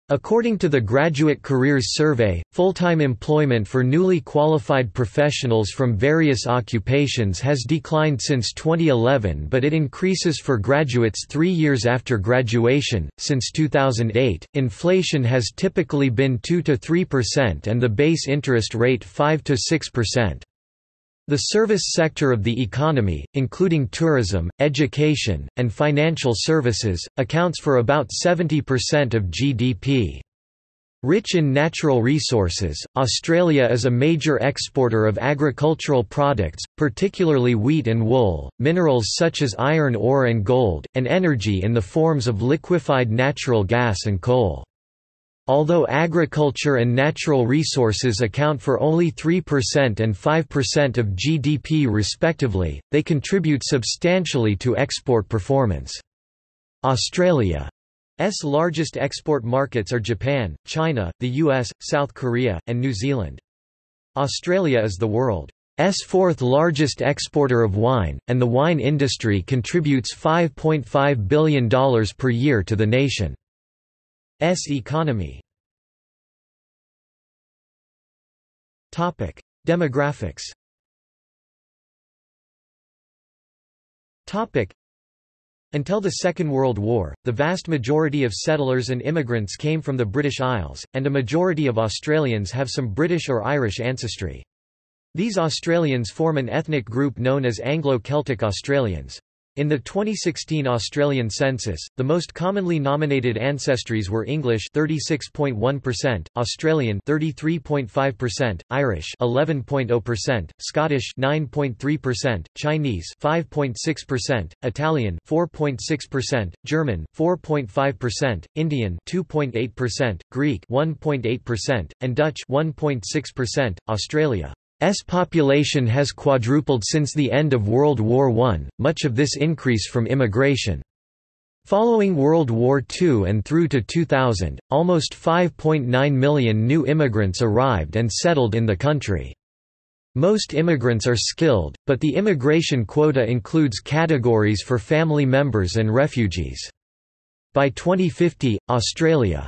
According to the Graduate Careers Survey, full-time employment for newly qualified professionals from various occupations has declined since twenty eleven, but it increases for graduates three years after graduation. Since two thousand eight, inflation has typically been two to three percent and the base interest rate five to six percent. The service sector of the economy, including tourism, education, and financial services, accounts for about seventy percent of G D P. Rich in natural resources, Australia is a major exporter of agricultural products, particularly wheat and wool, minerals such as iron ore and gold, and energy in the forms of liquefied natural gas and coal. Although agriculture and natural resources account for only three percent and five percent of G D P respectively, they contribute substantially to export performance. Australia's largest export markets are Japan, China, the U S, South Korea, and New Zealand. Australia is the world's fourth largest exporter of wine, and the wine industry contributes five point five billion dollars per year to the nation. S economy. Topic: Demographics. Topic: Until the Second World War, the vast majority of settlers and immigrants came from the British Isles, and a majority of Australians have some British or Irish ancestry. These Australians form an ethnic group known as Anglo-Celtic Australians. In the twenty sixteen Australian census, the most commonly nominated ancestries were English thirty-six point one percent, Australian thirty-three point five percent, Irish eleven point zero percent, Scottish nine point three percent, Chinese five point six percent, Italian four point six percent, German four point five percent, Indian two point eight percent, Greek one point eight percent, and Dutch one point six percent. Australia S population has quadrupled since the end of World War One, much of this increase from immigration. Following World War Two and through to two thousand, almost five point nine million new immigrants arrived and settled in the country. Most immigrants are skilled, but the immigration quota includes categories for family members and refugees. By twenty fifty, Australia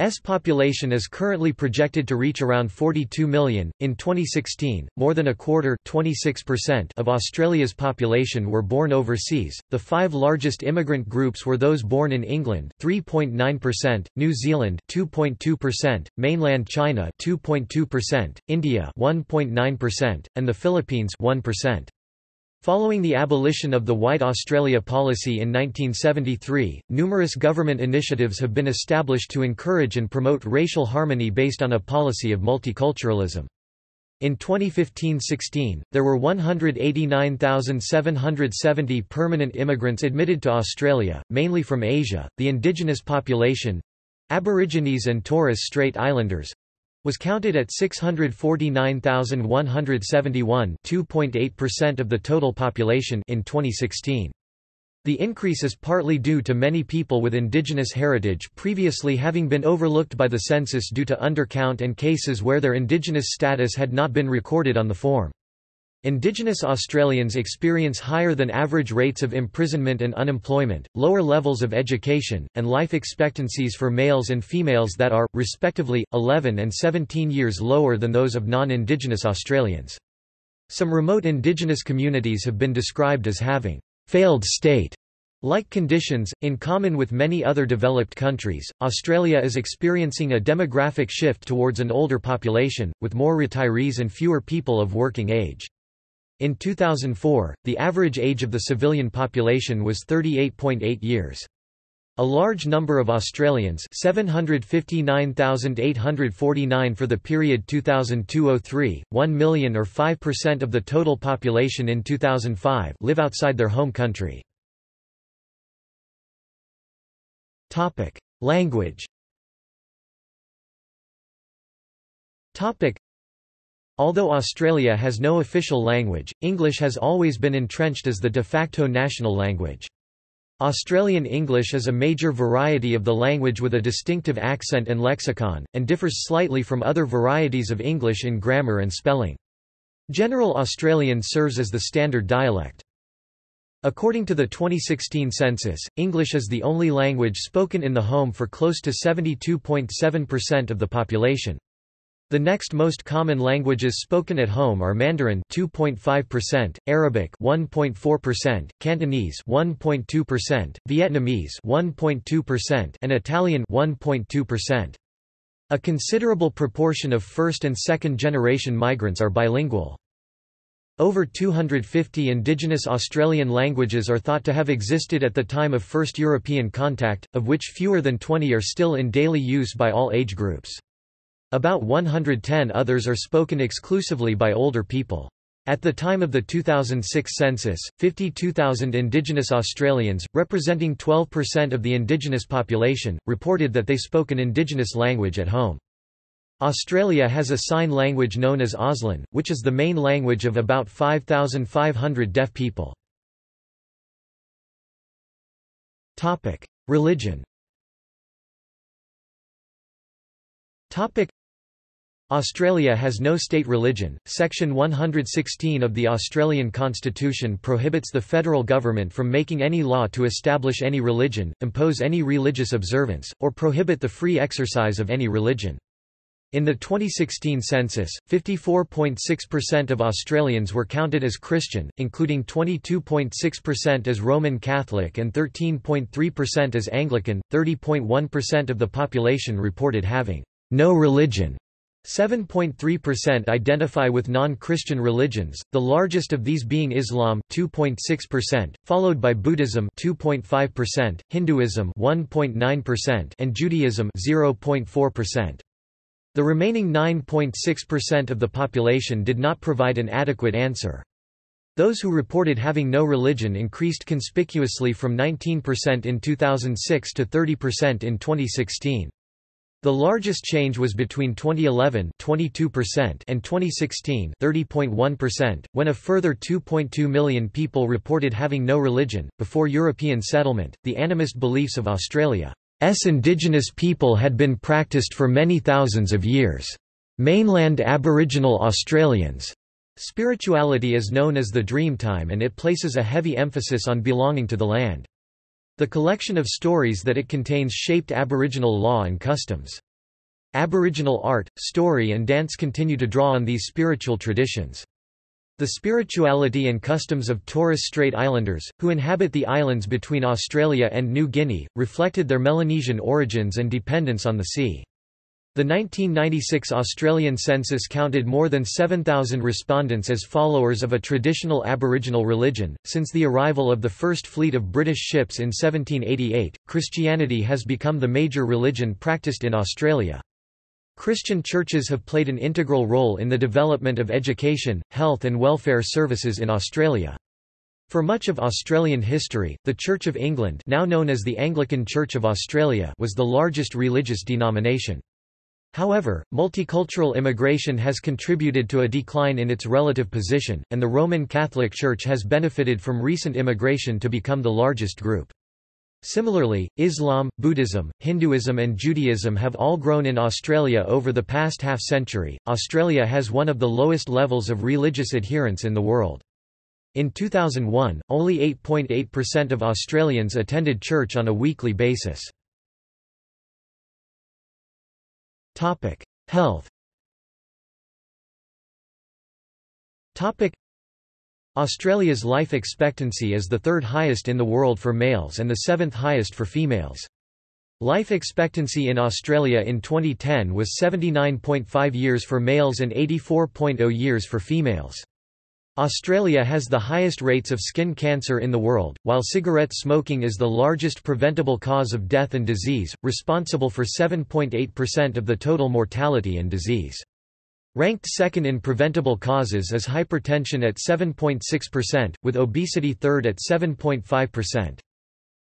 S population is currently projected to reach around forty-two million. In twenty sixteen, more than a quarter (twenty-six percent) of Australia's population were born overseas. The five largest immigrant groups were those born in England (three point nine percent), New Zealand (two point two percent), mainland China (two point two percent), India (one point nine percent), and the Philippines (one percent). Following the abolition of the White Australia policy in nineteen seventy-three, numerous government initiatives have been established to encourage and promote racial harmony based on a policy of multiculturalism. In twenty fifteen to sixteen, there were one hundred eighty-nine thousand seven hundred seventy permanent immigrants admitted to Australia, mainly from Asia. The indigenous population, Aborigines and Torres Strait Islanders, was counted at six hundred forty-nine thousand one hundred seventy-one, two point eight percent of the total population in twenty sixteen. The increase is partly due to many people with indigenous heritage previously having been overlooked by the census due to undercount and cases where their indigenous status had not been recorded on the form. Indigenous Australians experience higher than average rates of imprisonment and unemployment, lower levels of education, and life expectancies for males and females that are, respectively, eleven and seventeen years lower than those of non-Indigenous Australians. Some remote Indigenous communities have been described as having failed state. Like conditions, in common with many other developed countries, Australia is experiencing a demographic shift towards an older population, with more retirees and fewer people of working age. In two thousand four, the average age of the civilian population was thirty-eight point eight years. A large number of Australians, seven hundred fifty-nine thousand eight hundred forty-nine for the period two thousand to two thousand three, one million or five percent of the total population in two thousand five, live outside their home country. Topic: Language. Topic: Although Australia has no official language, English has always been entrenched as the de facto national language. Australian English is a major variety of the language with a distinctive accent and lexicon, and differs slightly from other varieties of English in grammar and spelling. General Australian serves as the standard dialect. According to the twenty sixteen census, English is the only language spoken in the home for close to seventy-two point seven percent of the population. The next most common languages spoken at home are Mandarin two point five percent, Arabic one point four percent, Cantonese one point two percent, Vietnamese one point two percent, and Italian one point two percent. A considerable proportion of first and second generation migrants are bilingual. Over two hundred fifty Indigenous Australian languages are thought to have existed at the time of first European contact, of which fewer than twenty are still in daily use by all age groups. About one hundred ten others are spoken exclusively by older people. At the time of the two thousand six census, fifty-two thousand Indigenous Australians, representing twelve percent of the Indigenous population, reported that they spoke an Indigenous language at home. Australia has a sign language known as Auslan, which is the main language of about five thousand five hundred deaf people. Topic: Religion. Topic: Australia has no state religion. Section one hundred sixteen of the Australian Constitution prohibits the federal government from making any law to establish any religion, impose any religious observance, or prohibit the free exercise of any religion. In the twenty sixteen census, fifty-four point six percent of Australians were counted as Christian, including twenty-two point six percent as Roman Catholic and thirteen point three percent as Anglican. thirty point one percent of the population reported having no religion. seven point three percent identify with non-Christian religions, the largest of these being Islam two point six percent, followed by Buddhism two point five percent, Hinduism one point nine percent, and Judaism zero point four percent. The remaining nine point six percent of the population did not provide an adequate answer. Those who reported having no religion increased conspicuously from nineteen percent in two thousand six to thirty percent in twenty sixteen. The largest change was between twenty eleven twenty-two percent and twenty sixteen thirty point one percent, when a further two point two million people reported having no religion. Before European settlement, the animist beliefs of Australia Indigenous people had been practiced for many thousands of years. Mainland Aboriginal Australians' spirituality is known as the Dreamtime, and it places a heavy emphasis on belonging to the land. The collection of stories that it contains shaped Aboriginal law and customs. Aboriginal art, story and dance continue to draw on these spiritual traditions. The spirituality and customs of Torres Strait Islanders, who inhabit the islands between Australia and New Guinea, reflected their Melanesian origins and dependence on the sea. The nineteen ninety-six Australian census counted more than seven thousand respondents as followers of a traditional Aboriginal religion. Since the arrival of the first fleet of British ships in seventeen eighty-eight, Christianity has become the major religion practised in Australia. Christian churches have played an integral role in the development of education, health and welfare services in Australia. For much of Australian history, the Church of England, now known as the Anglican Church of Australia, was the largest religious denomination. However, multicultural immigration has contributed to a decline in its relative position, and the Roman Catholic Church has benefited from recent immigration to become the largest group. Similarly, Islam, Buddhism, Hinduism, and Judaism have all grown in Australia over the past half century. Australia has one of the lowest levels of religious adherence in the world. In two thousand one, only eight point eight percent of Australians attended church on a weekly basis. Topic: Health. Topic: Australia's life expectancy is the third highest in the world for males and the seventh highest for females. Life expectancy in Australia in twenty ten was seventy-nine point five years for males and eighty-four point zero years for females. Australia has the highest rates of skin cancer in the world, while cigarette smoking is the largest preventable cause of death and disease, responsible for seven point eight percent of the total mortality and disease. Ranked second in preventable causes is hypertension at seven point six percent, with obesity third at seven point five percent.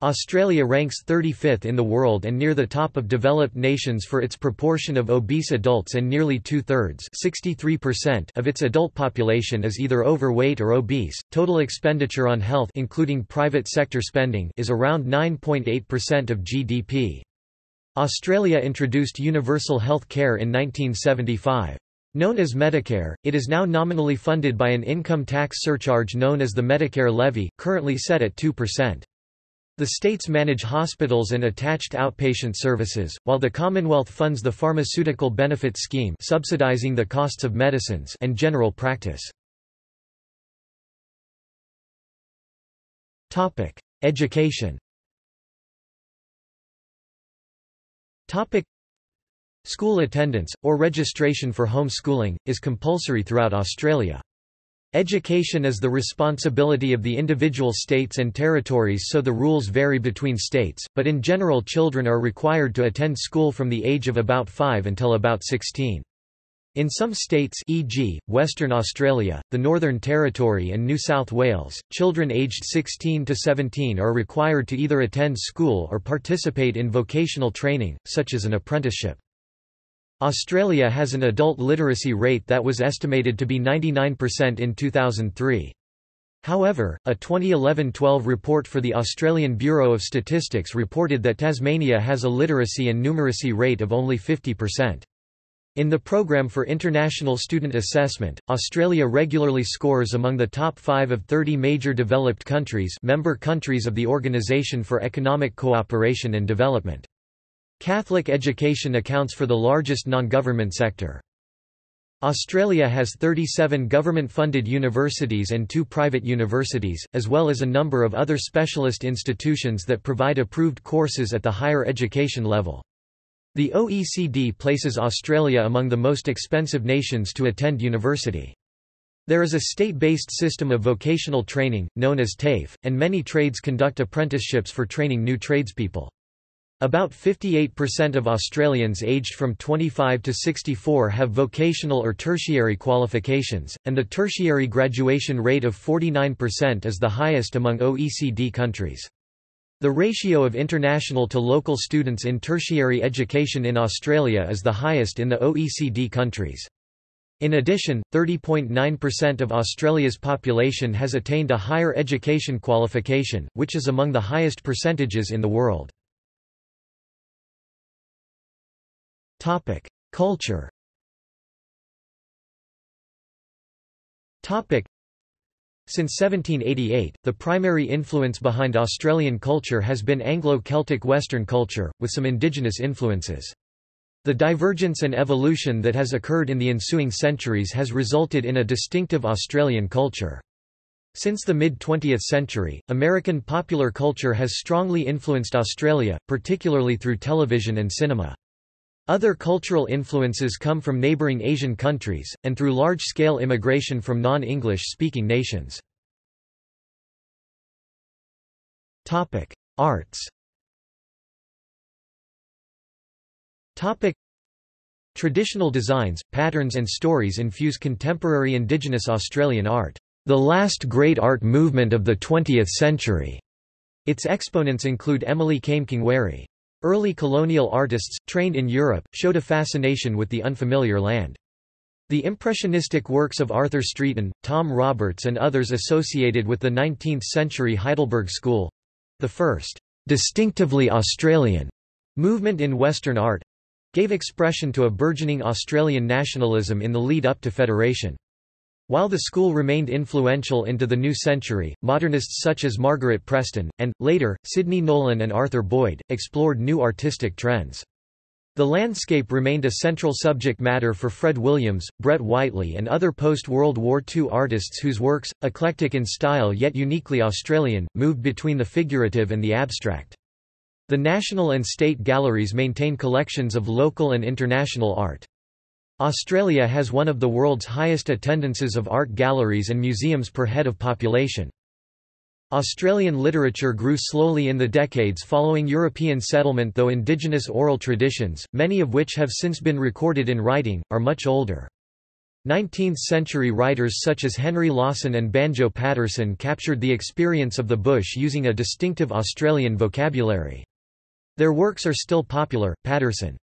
Australia ranks thirty-fifth in the world and near the top of developed nations for its proportion of obese adults, and nearly two-thirds (sixty-three percent) of its adult population is either overweight or obese. Total expenditure on health, including private sector spending, is around nine point eight percent of G D P. Australia introduced universal health care in nineteen seventy-five. Known as Medicare, it is now nominally funded by an income tax surcharge known as the Medicare levy, currently set at two percent. The states manage hospitals and attached outpatient services, while the Commonwealth funds the Pharmaceutical Benefit Scheme, subsidizing the costs of medicines and general practice. Topic: Education. Topic: School attendance, or registration for home schooling, is compulsory throughout Australia. Education is the responsibility of the individual states and territories, so the rules vary between states, but in general children are required to attend school from the age of about five until about sixteen. In some states, for example, Western Australia, the Northern Territory and New South Wales, children aged sixteen to seventeen are required to either attend school or participate in vocational training, such as an apprenticeship. Australia has an adult literacy rate that was estimated to be ninety-nine percent in two thousand three. However, a twenty eleven twelve report for the Australian Bureau of Statistics reported that Tasmania has a literacy and numeracy rate of only fifty percent. In the Programme for International Student Assessment, Australia regularly scores among the top five of thirty major developed countries, member countries of the Organisation for Economic Cooperation and Development. Catholic education accounts for the largest non-government sector. Australia has thirty-seven government-funded universities and two private universities, as well as a number of other specialist institutions that provide approved courses at the higher education level. The O E C D places Australia among the most expensive nations to attend university. There is a state-based system of vocational training, known as TAFE, and many trades conduct apprenticeships for training new tradespeople. About fifty-eight percent of Australians aged from twenty-five to sixty-four have vocational or tertiary qualifications, and the tertiary graduation rate of forty-nine percent is the highest among O E C D countries. The ratio of international to local students in tertiary education in Australia is the highest in the O E C D countries. In addition, thirty point nine percent of Australia's population has attained a higher education qualification, which is among the highest percentages in the world. Topic: Culture. Topic: Since seventeen eighty-eight, the primary influence behind Australian culture has been Anglo-Celtic Western culture, with some indigenous influences. The divergence and evolution that has occurred in the ensuing centuries has resulted in a distinctive Australian culture. Since the mid-twentieth century, American popular culture has strongly influenced Australia, particularly through television and cinema. Other cultural influences come from neighbouring Asian countries, and through large-scale immigration from non-English-speaking nations. Arts. Traditional designs, patterns and stories infuse contemporary Indigenous Australian art. The last great art movement of the twentieth century. Its exponents include Emily Kame-Kingwerry. Early colonial artists, trained in Europe, showed a fascination with the unfamiliar land. The impressionistic works of Arthur Streeton, Tom Roberts and others associated with the nineteenth-century Heidelberg School—the first distinctively Australian movement in Western art gave expression to a burgeoning Australian nationalism in the lead up to Federation. While the school remained influential into the new century, modernists such as Margaret Preston, and, later, Sidney Nolan and Arthur Boyd, explored new artistic trends. The landscape remained a central subject matter for Fred Williams, Brett Whiteley and other post-World War Two artists whose works, eclectic in style yet uniquely Australian, moved between the figurative and the abstract. The national and state galleries maintain collections of local and international art. Australia has one of the world's highest attendances of art galleries and museums per head of population. Australian literature grew slowly in the decades following European settlement, though indigenous oral traditions, many of which have since been recorded in writing, are much older. nineteenth-century writers such as Henry Lawson and Banjo Paterson captured the experience of the bush using a distinctive Australian vocabulary. Their works are still popular. Paterson's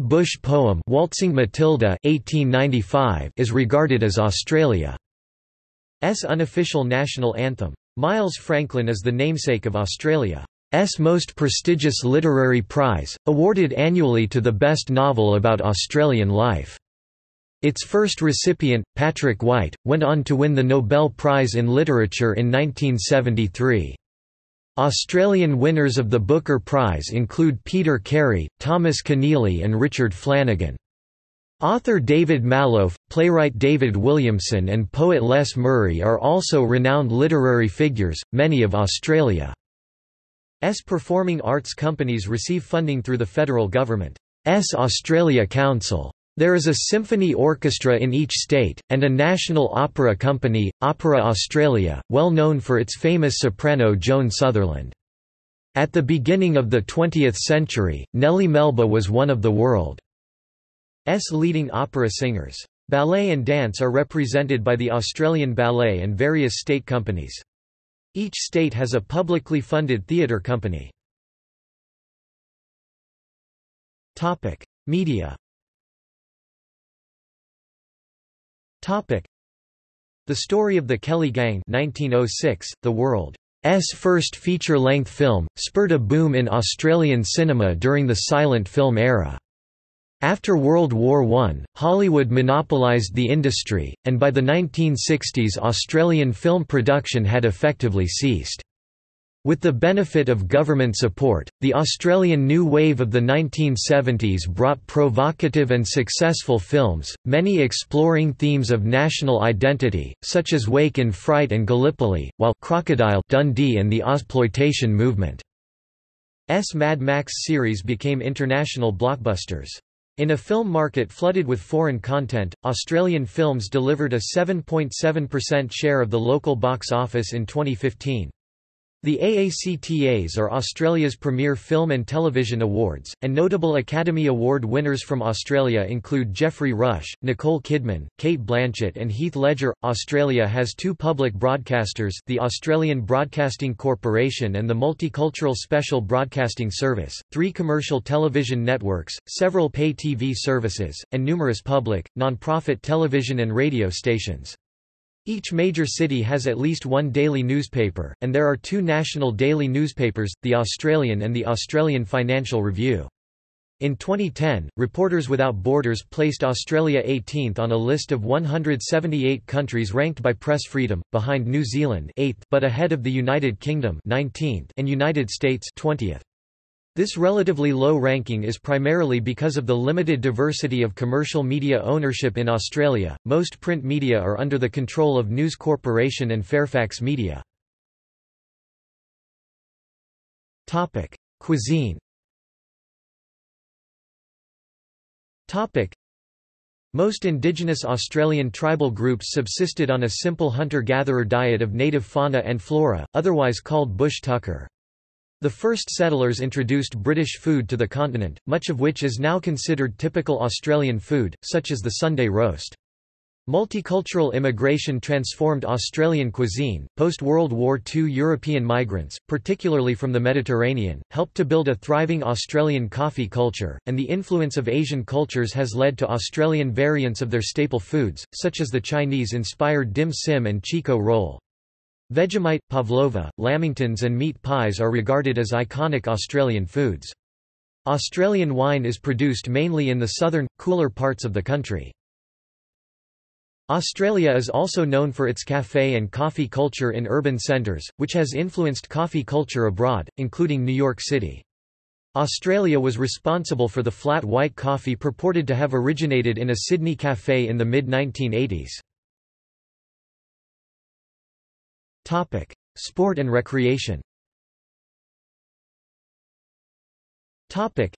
bush poem Waltzing Matilda eighteen ninety-five is regarded as Australia's unofficial national anthem. Miles Franklin is the namesake of Australia's most prestigious literary prize, awarded annually to the best novel about Australian life. Its first recipient, Patrick White, went on to win the Nobel Prize in Literature in nineteen seventy-three. Australian winners of the Booker Prize include Peter Carey, Thomas Keneally and Richard Flanagan. Author David Maloof, playwright David Williamson and poet Les Murray are also renowned literary figures. Many of Australia's performing arts companies receive funding through the federal government's Australia Council. There is a symphony orchestra in each state, and a national opera company, Opera Australia, well known for its famous soprano Joan Sutherland. At the beginning of the twentieth century, Nellie Melba was one of the world's leading opera singers. Ballet and dance are represented by the Australian Ballet and various state companies. Each state has a publicly funded theatre company. Topic: Media. Topic: The Story of the Kelly Gang nineteen oh six, the world's first feature-length film, spurred a boom in Australian cinema during the silent film era. After World War One, Hollywood monopolized the industry, and by the nineteen sixties Australian film production had effectively ceased. With the benefit of government support, the Australian New Wave of the nineteen seventies brought provocative and successful films, many exploring themes of national identity, such as Wake in Fright and Gallipoli, while Crocodile Dundee and the Ausploitation movement. S. Mad Max series became international blockbusters. In a film market flooded with foreign content, Australian films delivered a seven point seven percent share of the local box office in twenty fifteen. The A A C T As are Australia's premier film and television awards, and notable Academy Award winners from Australia include Geoffrey Rush, Nicole Kidman, Cate Blanchett, and Heath Ledger. Australia has two public broadcasters, the Australian Broadcasting Corporation and the Multicultural Special Broadcasting Service, three commercial television networks, several pay T V services, and numerous public, non-profit television and radio stations. Each major city has at least one daily newspaper, and there are two national daily newspapers, The Australian and The Australian Financial Review. In twenty ten, Reporters Without Borders placed Australia eighteenth on a list of one hundred seventy-eight countries ranked by press freedom, behind New Zealand eighth, but ahead of the United Kingdom nineteenth and United States twentieth. This relatively low ranking is primarily because of the limited diversity of commercial media ownership in Australia. Most print media are under the control of News Corporation and Fairfax Media. Topic: Cuisine. Topic: Most indigenous Australian tribal groups subsisted on a simple hunter-gatherer diet of native fauna and flora, otherwise called bush tucker. The first settlers introduced British food to the continent, much of which is now considered typical Australian food, such as the Sunday roast. Multicultural immigration transformed Australian cuisine. Post-World War Two European migrants, particularly from the Mediterranean, helped to build a thriving Australian coffee culture, and the influence of Asian cultures has led to Australian variants of their staple foods, such as the Chinese-inspired dim sim and chico roll. Vegemite, pavlova, lamingtons and meat pies are regarded as iconic Australian foods. Australian wine is produced mainly in the southern, cooler parts of the country. Australia is also known for its café and coffee culture in urban centres, which has influenced coffee culture abroad, including New York City. Australia was responsible for the flat white coffee purported to have originated in a Sydney café in the mid nineteen eighties. Topic: Sport and recreation. Topic: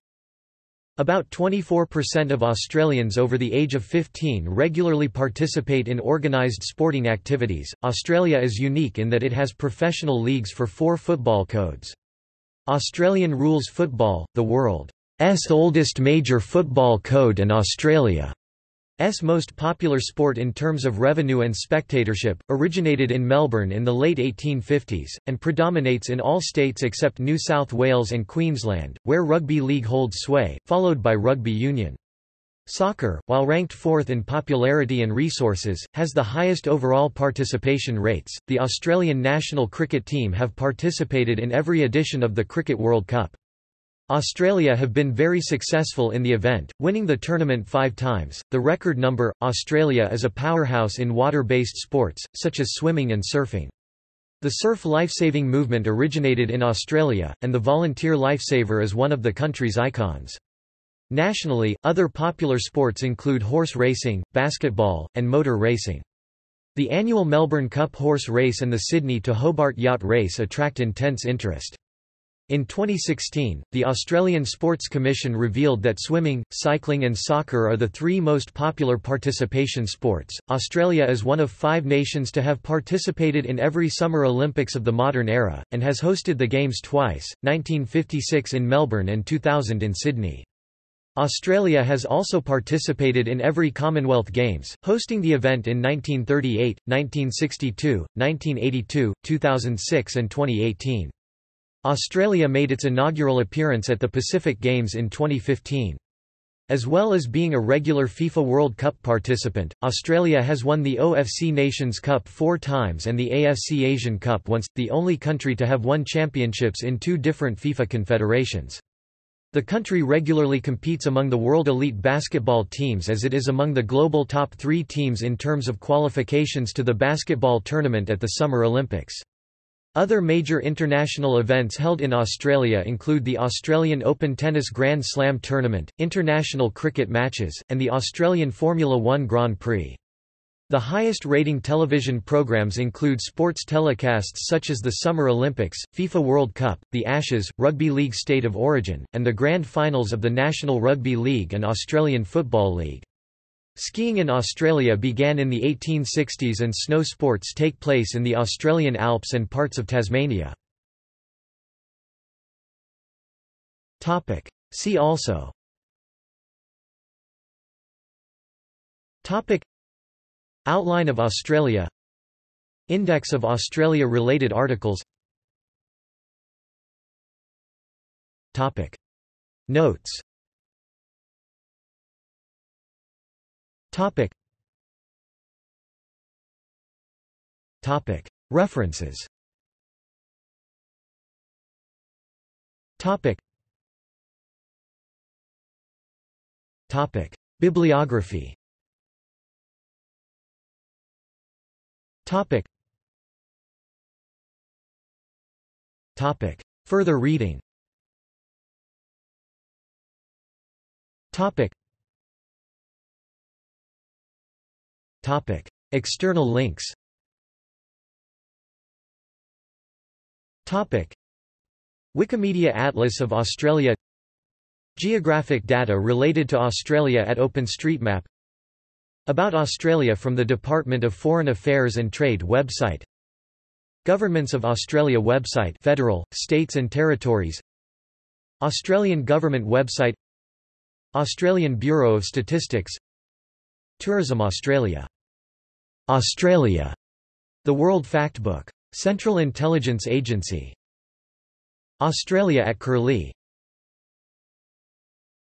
About twenty-four percent of Australians over the age of fifteen regularly participate in organised sporting activities. Australia is unique in that it has professional leagues for four football codes. Australian rules football, the world's oldest major football code and Australia's most popular sport in terms of revenue and spectatorship, originated in Melbourne in the late eighteen fifties, and predominates in all states except New South Wales and Queensland, where rugby league holds sway, followed by rugby union. Soccer, while ranked fourth in popularity and resources, has the highest overall participation rates. The Australian national cricket team have participated in every edition of the Cricket World Cup. Australia have been very successful in the event, winning the tournament five times, the record number. Australia is a powerhouse in water-based sports, such as swimming and surfing. The surf lifesaving movement originated in Australia, and the volunteer lifesaver is one of the country's icons. Nationally, other popular sports include horse racing, basketball, and motor racing. The annual Melbourne Cup horse race and the Sydney to Hobart yacht race attract intense interest. In twenty sixteen, the Australian Sports Commission revealed that swimming, cycling, and soccer are the three most popular participation sports. Australia is one of five nations to have participated in every Summer Olympics of the modern era, and has hosted the Games twice, nineteen fifty-six in Melbourne and two thousand in Sydney. Australia has also participated in every Commonwealth Games, hosting the event in nineteen thirty-eight, nineteen sixty-two, nineteen eighty-two, two thousand six, and twenty eighteen. Australia made its inaugural appearance at the Pacific Games in twenty fifteen. As well as being a regular FIFA World Cup participant, Australia has won the O F C Nations Cup four times and the A F C Asian Cup once, the only country to have won championships in two different FIFA confederations. The country regularly competes among the world elite basketball teams, as it is among the global top three teams in terms of qualifications to the basketball tournament at the Summer Olympics. Other major international events held in Australia include the Australian Open Tennis Grand Slam Tournament, international cricket matches, and the Australian Formula One Grand Prix. The highest-rating television programs include sports telecasts such as the Summer Olympics, FIFA World Cup, the Ashes, Rugby League State of Origin, and the Grand Finals of the National Rugby League and Australian Football League. Skiing in Australia began in the eighteen sixties and snow sports take place in the Australian Alps and parts of Tasmania. Topic. See also. Topic. Outline of Australia. Index of Australia-related articles. Topic. Notes. Topic. Topic. References. Topic. Topic. Bibliography. Topic. Topic. Further reading. Topic. Topic. External links. Topic. Wikimedia Atlas of Australia. Geographic data related to Australia at OpenStreetMap. About Australia from the Department of Foreign Affairs and Trade website. Governments of Australia website. Federal, states and territories. Australian government website. Australian Bureau of Statistics. Tourism Australia. Australia. The World Factbook. Central Intelligence Agency. Australia at Curlie.